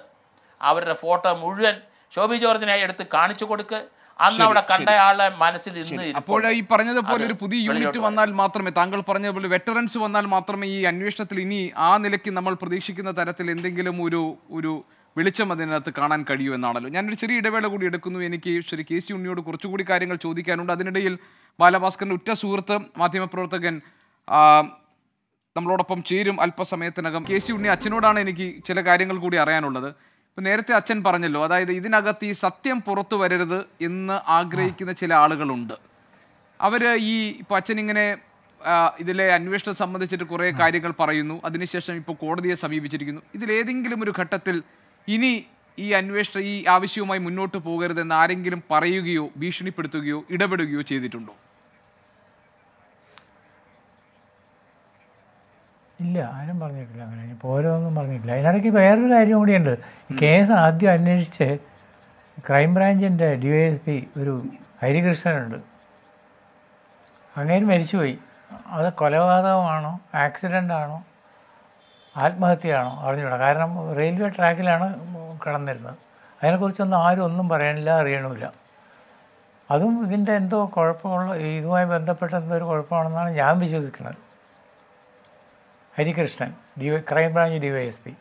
അവരുടെ ഫോട്ടോ മുഴുവൻ ശോഭി ജോർജിനെ എടുത്ത് കാണിച്ചു കൊടുക്കുക. അന്ന് അവിടെ കണ്ട ആളെ മനസ്സിൽ ഇന്ന് അപ്പോൾ ഈ പറഞ്ഞതുപോലെ ഒരു പുതിയ യൂണിറ്റ് വന്നാൽ മാത്രമേ, താങ്കൾ പറഞ്ഞതുപോലെ വെറ്ററൻസ് വന്നാൽ മാത്രമേ ഈ അന്വേഷണത്തിൽ ഇനി ആ നിലയ്ക്ക് നമ്മൾ പ്രതീക്ഷിക്കുന്ന തരത്തിൽ എന്തെങ്കിലും ഒരു ഒരു വെളിച്ചം അതിനകത്ത് കാണാൻ കഴിയൂ എന്നാണല്ലോ. ഞാനൊരു ചെറിയ ഇടവേള കൂടി എടുക്കുന്നു. എനിക്ക് ശരി കെ സി ഉണ്ണിയോട് കുറച്ചുകൂടി കാര്യങ്ങൾ ചോദിക്കാനുണ്ട്. അതിനിടയിൽ ബാലഭാസ്കറിൻ്റെ ഉറ്റ സുഹൃത്ത് മാധ്യമപ്രവർത്തകൻ നമ്മളോടൊപ്പം ചേരും അല്പസമയത്തിനകം. കെ സി ഉണ്ണി, അച്ഛനോടാണ് എനിക്ക് ചില കാര്യങ്ങൾ കൂടി അറിയാനുള്ളത്. ഇപ്പം നേരത്തെ അച്ഛൻ പറഞ്ഞല്ലോ, അതായത് ഇതിനകത്ത് ഈ സത്യം പുറത്തു വരരുത് എന്ന് ആഗ്രഹിക്കുന്ന ചില ആളുകളുണ്ട്. അവർ ഈ ഇപ്പം അച്ഛനിങ്ങനെ ഇതിലെ അന്വേഷണം സംബന്ധിച്ചിട്ട് കുറേ കാര്യങ്ങൾ പറയുന്നു, അതിനുശേഷം ഇപ്പോൾ കോടതിയെ സമീപിച്ചിരിക്കുന്നു. ഇതിലേതെങ്കിലും ഒരു ഘട്ടത്തിൽ ഇനി ഈ അന്വേഷണ ഈ ആവശ്യവുമായി മുന്നോട്ട് പോകരുതെന്ന് ആരെങ്കിലും പറയുകയോ ഭീഷണിപ്പെടുത്തുകയോ ഇടപെടുകയോ ചെയ്തിട്ടുണ്ടോ? ഇല്ല, ആരും പറഞ്ഞിട്ടില്ല. അങ്ങനെ ഇപ്പോൾ ഓരോന്നും പറഞ്ഞിട്ടില്ല. അതിനിടയ്ക്ക് വേറൊരു കാര്യം കൂടിയുണ്ട്. കേസ് ആദ്യം അന്വേഷിച്ച് ക്രൈംബ്രാഞ്ചിൻ്റെ ഡി വൈ എസ് പി ഒരു ഹരികൃഷ്ണനുണ്ട്. അങ്ങേര് മരിച്ചുപോയി. അത് കൊലപാതകമാണോ ആക്സിഡൻ്റ് ആണോ ആത്മഹത്യയാണോ അറിഞ്ഞുകൂടാ. കാരണം റെയിൽവേ ട്രാക്കിലാണ് കിടന്നിരുന്നത്. അതിനെക്കുറിച്ചൊന്നും ആരും ഒന്നും പറയാനില്ല, അറിയണമില്ല. അതും ഇതിൻ്റെ എന്തോ കുഴപ്പമുള്ള ഇതുമായി ബന്ധപ്പെട്ട എന്തോ ഒരു കുഴപ്പമാണെന്നാണ് ഞാൻ വിശ്വസിക്കുന്നത്. Harikrishnan D Y crime branch D Y S P.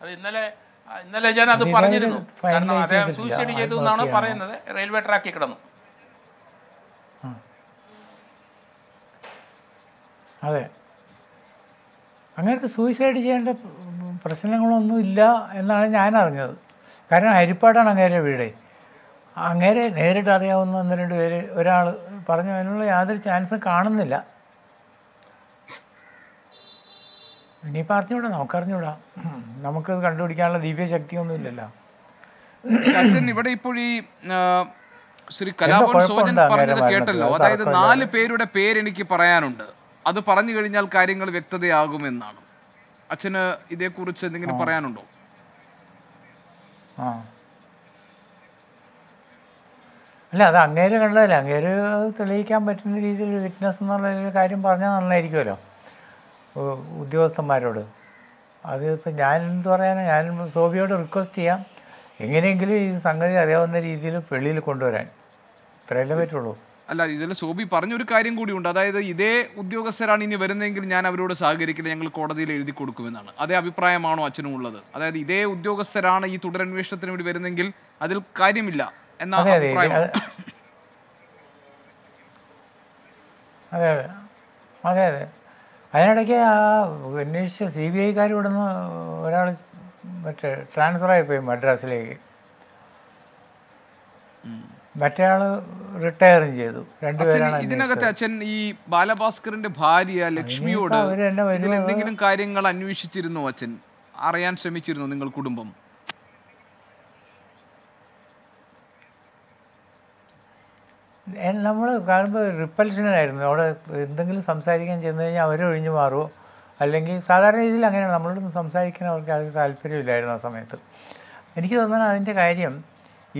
അത് ഇന്നലെ ഇന്നലെ ഞാൻ അത് പറഞ്ഞിരുന്നു. കാരണം അദ്ദേഹം സൂയിസൈഡ് ചെയ്തു എന്നാണ് പറയുന്നത്. റെയിൽവേ ട്രാക്കിൽ കിടന്നു. അതെ, അങ്ങനെ സൂയിസൈഡ് ചെയ്യേണ്ട പ്രശ്നങ്ങളൊന്നും ഇല്ല എന്നാണ് ഞാൻ അറിഞ്ഞത്. കാരണം ഹരിപ്പാടാണ് അങ്ങേരെ വീട്. അങ്ങനെ നേരിട്ട് അറിയാവുന്ന ഒന്ന് രണ്ട് പേര് ഒരാൾ പറഞ്ഞു. അതിനുള്ള യാതൊരു ചാൻസും കാണുന്നില്ല. ഇനിയിപ്പോൾ അറിഞ്ഞൂടാ, നമുക്കറിഞ്ഞൂടാ. നമുക്കത് കണ്ടുപിടിക്കാനുള്ള ദിവ്യ ശക്തിയൊന്നും ഇല്ലല്ലോ. ഇവിടെ ഇപ്പോൾ ഈ ശ്രീ കലാഭവൻ സോജൻ പറഞ്ഞത് കേട്ടല്ലോ, അതായത് നാല് പേരുടെ പേരെനിക്ക് പറയാനുണ്ട്, അത് പറഞ്ഞു കഴിഞ്ഞാൽ കാര്യങ്ങൾ വ്യക്തതയാകുമെന്നാണ്. അച്ഛന് ഇതേക്കുറിച്ച് എന്തെങ്കിലും പറയാനുണ്ടോ? ആ അല്ല, അത് അങ്ങേര് കണ്ടതല്ല. അങ്ങേര് അത് തെളിയിക്കാൻ പറ്റുന്ന രീതിയിൽ വിറ്റ്നസ് എന്നുള്ള കാര്യം പറഞ്ഞാൽ നന്നായിരിക്കുമല്ലോ ഉദ്യോഗസ്ഥന്മാരോട്. അത് ഇപ്പോൾ ഞാനെന്ത് പറയാനാണ്, ഞാനും സോഫിയോട് റിക്വസ്റ്റ് ചെയ്യാം എങ്ങനെയെങ്കിലും ഈ സംഗതി അറിയാവുന്ന രീതിയിൽ വെളിയിൽ കൊണ്ടുവരാൻ, ഇത്രയല്ലേ പറ്റുള്ളൂ. അല്ല, ഇതിൽ സോബി പറഞ്ഞൊരു കാര്യം കൂടിയുണ്ട്, അതായത് ഇതേ ഉദ്യോഗസ്ഥരാണ് ഇനി വരുന്നതെങ്കിൽ ഞാൻ അവരോട് സഹകരിക്കില്ല, ഞങ്ങൾ കോടതിയിൽ എഴുതി കൊടുക്കുമെന്നാണ്. അതേ അഭിപ്രായമാണോ അച്ഛനും ഉള്ളത്? അതായത് ഇതേ ഉദ്യോഗസ്ഥരാണ് ഈ തുടരന്വേഷണത്തിന് വേണ്ടി വരുന്നെങ്കിൽ അതിൽ കാര്യമില്ല എന്നാണ് അഭിപ്രായം. അതെ അതെ അതെ അതെ അതിനിടയ്ക്ക് ആ അന്വേഷിച്ച സി ബി ഐക്കാർ ഇവിടെ നിന്ന് ഒരാൾ മറ്റേ ട്രാൻസ്ഫറായിപ്പോയി മദ്രാസിലേക്ക്, മറ്റേ ആൾ റിട്ടയറും ചെയ്തു. രണ്ടുപേരാണ് ഇതിനകത്ത്. അച്ഛൻ ഈ ബാലഭാസ്കറിന്റെ ഭാര്യ ലക്ഷ്മിയോട് എന്തെങ്കിലും കാര്യങ്ങൾ അന്വേഷിച്ചിരുന്നോ? അച്ഛൻ അറിയാൻ ശ്രമിച്ചിരുന്നോ നിങ്ങൾ കുടുംബം? നമ്മൾ കാണുമ്പോൾ റിപ്പൽഷനായിരുന്നു. അവിടെ എന്തെങ്കിലും സംസാരിക്കാൻ ചെന്ന് കഴിഞ്ഞാൽ അവരൊഴിഞ്ഞു മാറുമോ, അല്ലെങ്കിൽ സാധാരണ രീതിയിൽ അങ്ങനെയാണ് നമ്മളോടൊന്നും സംസാരിക്കാൻ അവർക്ക് അത് താല്പര്യമില്ലായിരുന്നു ആ സമയത്ത്. എനിക്ക് തോന്നുന്നത് അതിൻ്റെ കാര്യം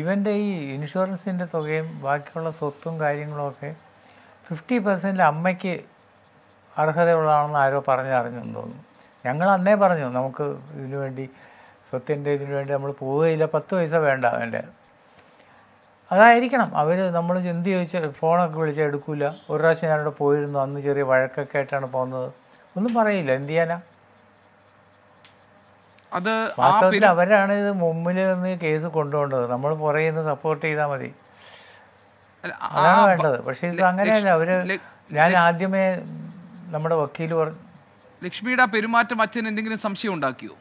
ഇവൻ്റെ ഈ ഇൻഷുറൻസിൻ്റെ തുകയും ബാക്കിയുള്ള സ്വത്തും കാര്യങ്ങളുമൊക്കെ ഫിഫ്റ്റി പെർസെൻറ്റ് അമ്മയ്ക്ക് അർഹതയുള്ളതാണെന്ന് ആരോ പറഞ്ഞറിഞ്ഞെന്ന് തോന്നുന്നു. ഞങ്ങൾ അന്നേ പറഞ്ഞു നമുക്ക് ഇതിനു വേണ്ടി സ്വത്തിൻ്റെ ഇതിനു വേണ്ടി നമ്മൾ പോവുകയില്ല, പത്ത് പൈസ വേണ്ട അവൻ്റെ. അതായിരിക്കണം അവർ നമ്മൾ എന്ത് ചോദിച്ചാൽ ഫോണൊക്കെ വിളിച്ചാൽ എടുക്കില്ല. ഒരു പ്രാവശ്യം ഞാനിവിടെ പോയിരുന്നു, അന്ന് ചെറിയ വഴക്കൊക്കെ ആയിട്ടാണ് പോകുന്നത്, ഒന്നും പറയില്ല, എന്ത് ചെയ്യാനാ. അത് വാസ്തവത്തിൽ അവരാണ് ഇത് മുമ്പിൽ നിന്ന് കേസ് കൊണ്ടുപോകേണ്ടത്, നമ്മൾ പുറകെ നിന്ന് സപ്പോർട്ട് ചെയ്താൽ മതി, അതാണ് വേണ്ടത്. പക്ഷേ ഇത് അങ്ങനെയല്ല. അവർ ഞാൻ ആദ്യമേ നമ്മുടെ വക്കീൽ പറഞ്ഞു. ലക്ഷ്മിയുടെ പെരുമാറ്റം അച്ഛൻ എന്തെങ്കിലും സംശയം ഉണ്ടാക്കിയോ?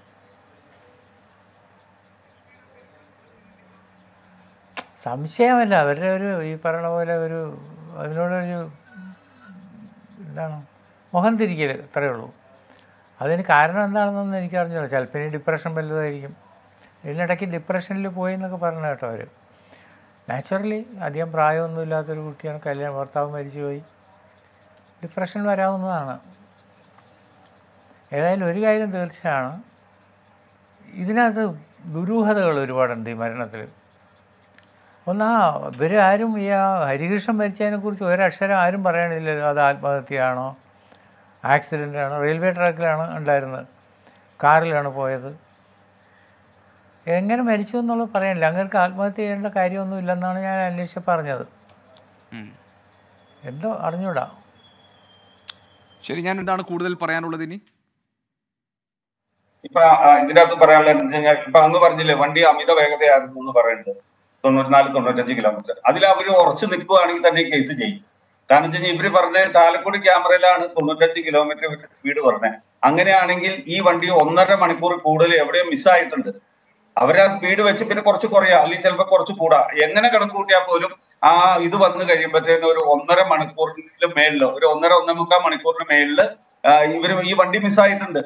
സംശയമല്ല, അവരുടെ ഒരു ഈ പറയണ പോലെ ഒരു അതിനോടൊരു എന്താണ് മുഖം തിരിക്കൽ, അത്രയേ ഉള്ളൂ. അതിന് കാരണം എന്താണെന്നൊന്നും എനിക്കറിഞ്ഞില്ല. ചിലപ്പോൾ ഇനി ഡിപ്രഷൻ വലുതായിരിക്കും. ഇതിനിടയ്ക്ക് ഡിപ്രഷനിൽ പോയി എന്നൊക്കെ പറഞ്ഞു കേട്ടോ അവർ. നാച്ചുറലി അധികം പ്രായമൊന്നും ഇല്ലാത്തൊരു കുട്ടിയാണ്, കല്യാണം ഭർത്താവ് മരിച്ചു പോയി, ഡിപ്രഷൻ വരാവുന്നതാണ്. ഏതായാലും ഒരു കാര്യം തീർച്ചയാണ്, ഇതിനകത്ത് ദുരൂഹതകൾ ഒരുപാടുണ്ട് ഈ മരണത്തിൽ. ഒന്നാ ഇവരാരും ഈ ആ ഹരികൃഷ്ണൻ മരിച്ചതിനെക്കുറിച്ച് ഒരക്ഷരം ആരും പറയണില്ലല്ലോ. അത് ആത്മഹത്യയാണോ, ആക്സിഡൻ്റ് ആണോ, റെയിൽവേ ട്രാക്കിലാണ് ഉണ്ടായിരുന്നത്, കാറിലാണ് പോയത്, എങ്ങനെ മരിച്ചു എന്നുള്ളത് പറയണില്ല. അങ്ങനെ ആത്മഹത്യ ചെയ്യേണ്ട കാര്യമൊന്നും ഇല്ലെന്നാണ് ഞാൻ അന്വേഷിച്ച് പറഞ്ഞത്. എന്തോ അറിഞ്ഞൂടാ. ശരി, ഞാൻ എന്താണ് കൂടുതൽ പറയാനുള്ളത് ഇനി? ഇപ്പൊ ഇതിൻ്റെ അകത്ത് പറയാനുള്ളത്, ഇപ്പൊ അന്ന് പറഞ്ഞില്ലേ വണ്ടി അമിത വേഗതയായിരുന്നു എന്ന് പറയുന്നത്, തൊണ്ണൂറ്റിനാല് തൊണ്ണൂറ്റഞ്ച് കിലോമീറ്റർ. അതിൽ അവർ ഉറച്ചു നിൽക്കുകയാണെങ്കിൽ തന്നെ കേസ് ചെയ്യും. കാരണം വെച്ച് കഴിഞ്ഞാൽ ഇവര് പറഞ്ഞ ചാലക്കുടി ക്യാമറയിലാണ് തൊണ്ണൂറ്റഞ്ച് കിലോമീറ്റർ സ്പീഡ് പറഞ്ഞത്. അങ്ങനെയാണെങ്കിൽ ഈ വണ്ടി ഒന്നര മണിക്കൂർ കൂടുതൽ എവിടെയോ മിസ്സായിട്ടുണ്ട്. അവരാ സ്പീഡ് വെച്ച് പിന്നെ കുറച്ച് കുറയാ, അല്ലെങ്കിൽ ചിലപ്പോൾ കുറച്ച് കൂടാ, എങ്ങനെ കണക്ക് കൂട്ടിയാൽ പോലും ആ ഇത് വന്നു കഴിയുമ്പോഴത്തേന് ഒരു ഒന്നര മണിക്കൂറിന് മേളില് ഒരു ഒന്നര ഒന്നേ മുക്കാൽ മണിക്കൂറിന് മേളില് ഇവര് ഈ വണ്ടി മിസ്സായിട്ടുണ്ട്.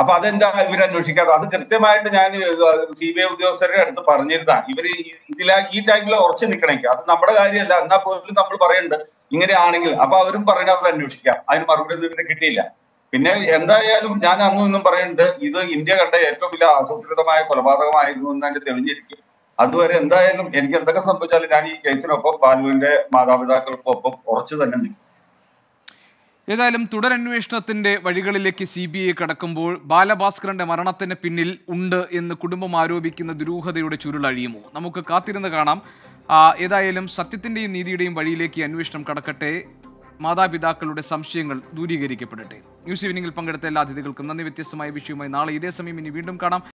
അപ്പൊ അതെന്താ ഇവരന്വേഷിക്കാതെ? അത് കൃത്യമായിട്ട് ഞാൻ സി ബി ഐ ഉദ്യോഗസ്ഥരുടെ അടുത്ത് പറഞ്ഞിരുന്ന ഇവര് ഇതിലാ ഈ ടൈമിൽ ഉറച്ചു നിൽക്കണമെങ്കിൽ അത് നമ്മുടെ കാര്യമല്ല, എന്നാൽ പോലും നമ്മൾ പറയുന്നുണ്ട് ഇങ്ങനെയാണെങ്കിൽ. അപ്പൊ അവരും പറയണത് അന്വേഷിക്കാം, അതിന് മറുപടി ഒന്നും ഇവരെ കിട്ടിയില്ല. പിന്നെ എന്തായാലും ഞാൻ അന്നും ഇന്നും പറയുന്നുണ്ട്, ഇത് ഇന്ത്യ കണ്ട ഏറ്റവും വലിയ ആസൂത്രിതമായ കൊലപാതകമായിരുന്നു എന്ന് തന്നെ തെളിഞ്ഞിരിക്കും. അതുവരെ എന്തായാലും എനിക്ക് എന്തൊക്കെ സംഭവിച്ചാലും ഞാൻ ഈ കേസിനൊപ്പം ബാലുവിന്റെ മാതാപിതാക്കൾക്കൊപ്പം ഉറച്ചു തന്നെ നിൽക്കും. ഏതായാലും തുടരന്വേഷണത്തിൻ്റെ വഴികളിലേക്ക് സി ബി ഐ കടക്കുമ്പോൾ ബാലഭാസ്കറിൻ്റെ മരണത്തിന് പിന്നിൽ ഉണ്ട് എന്ന് കുടുംബം ആരോപിക്കുന്ന ദുരൂഹതയുടെ ചുരുളഴിയുമോ? നമുക്ക് കാത്തിരുന്ന് കാണാം. ഏതായാലും സത്യത്തിൻ്റെയും നീതിയുടെയും വഴിയിലേക്ക് അന്വേഷണം കടക്കട്ടെ, മാതാപിതാക്കളുടെ സംശയങ്ങൾ ദൂരീകരിക്കപ്പെടട്ടെ. ന്യൂസ് ഈവനിങ്ങിൽ പങ്കെടുത്ത എല്ലാ അതിഥികൾക്കും നന്ദി. വ്യത്യസ്തമായ വിഷയവുമായി നാളെ ഇതേ സമയം ഇനി വീണ്ടും കാണാം.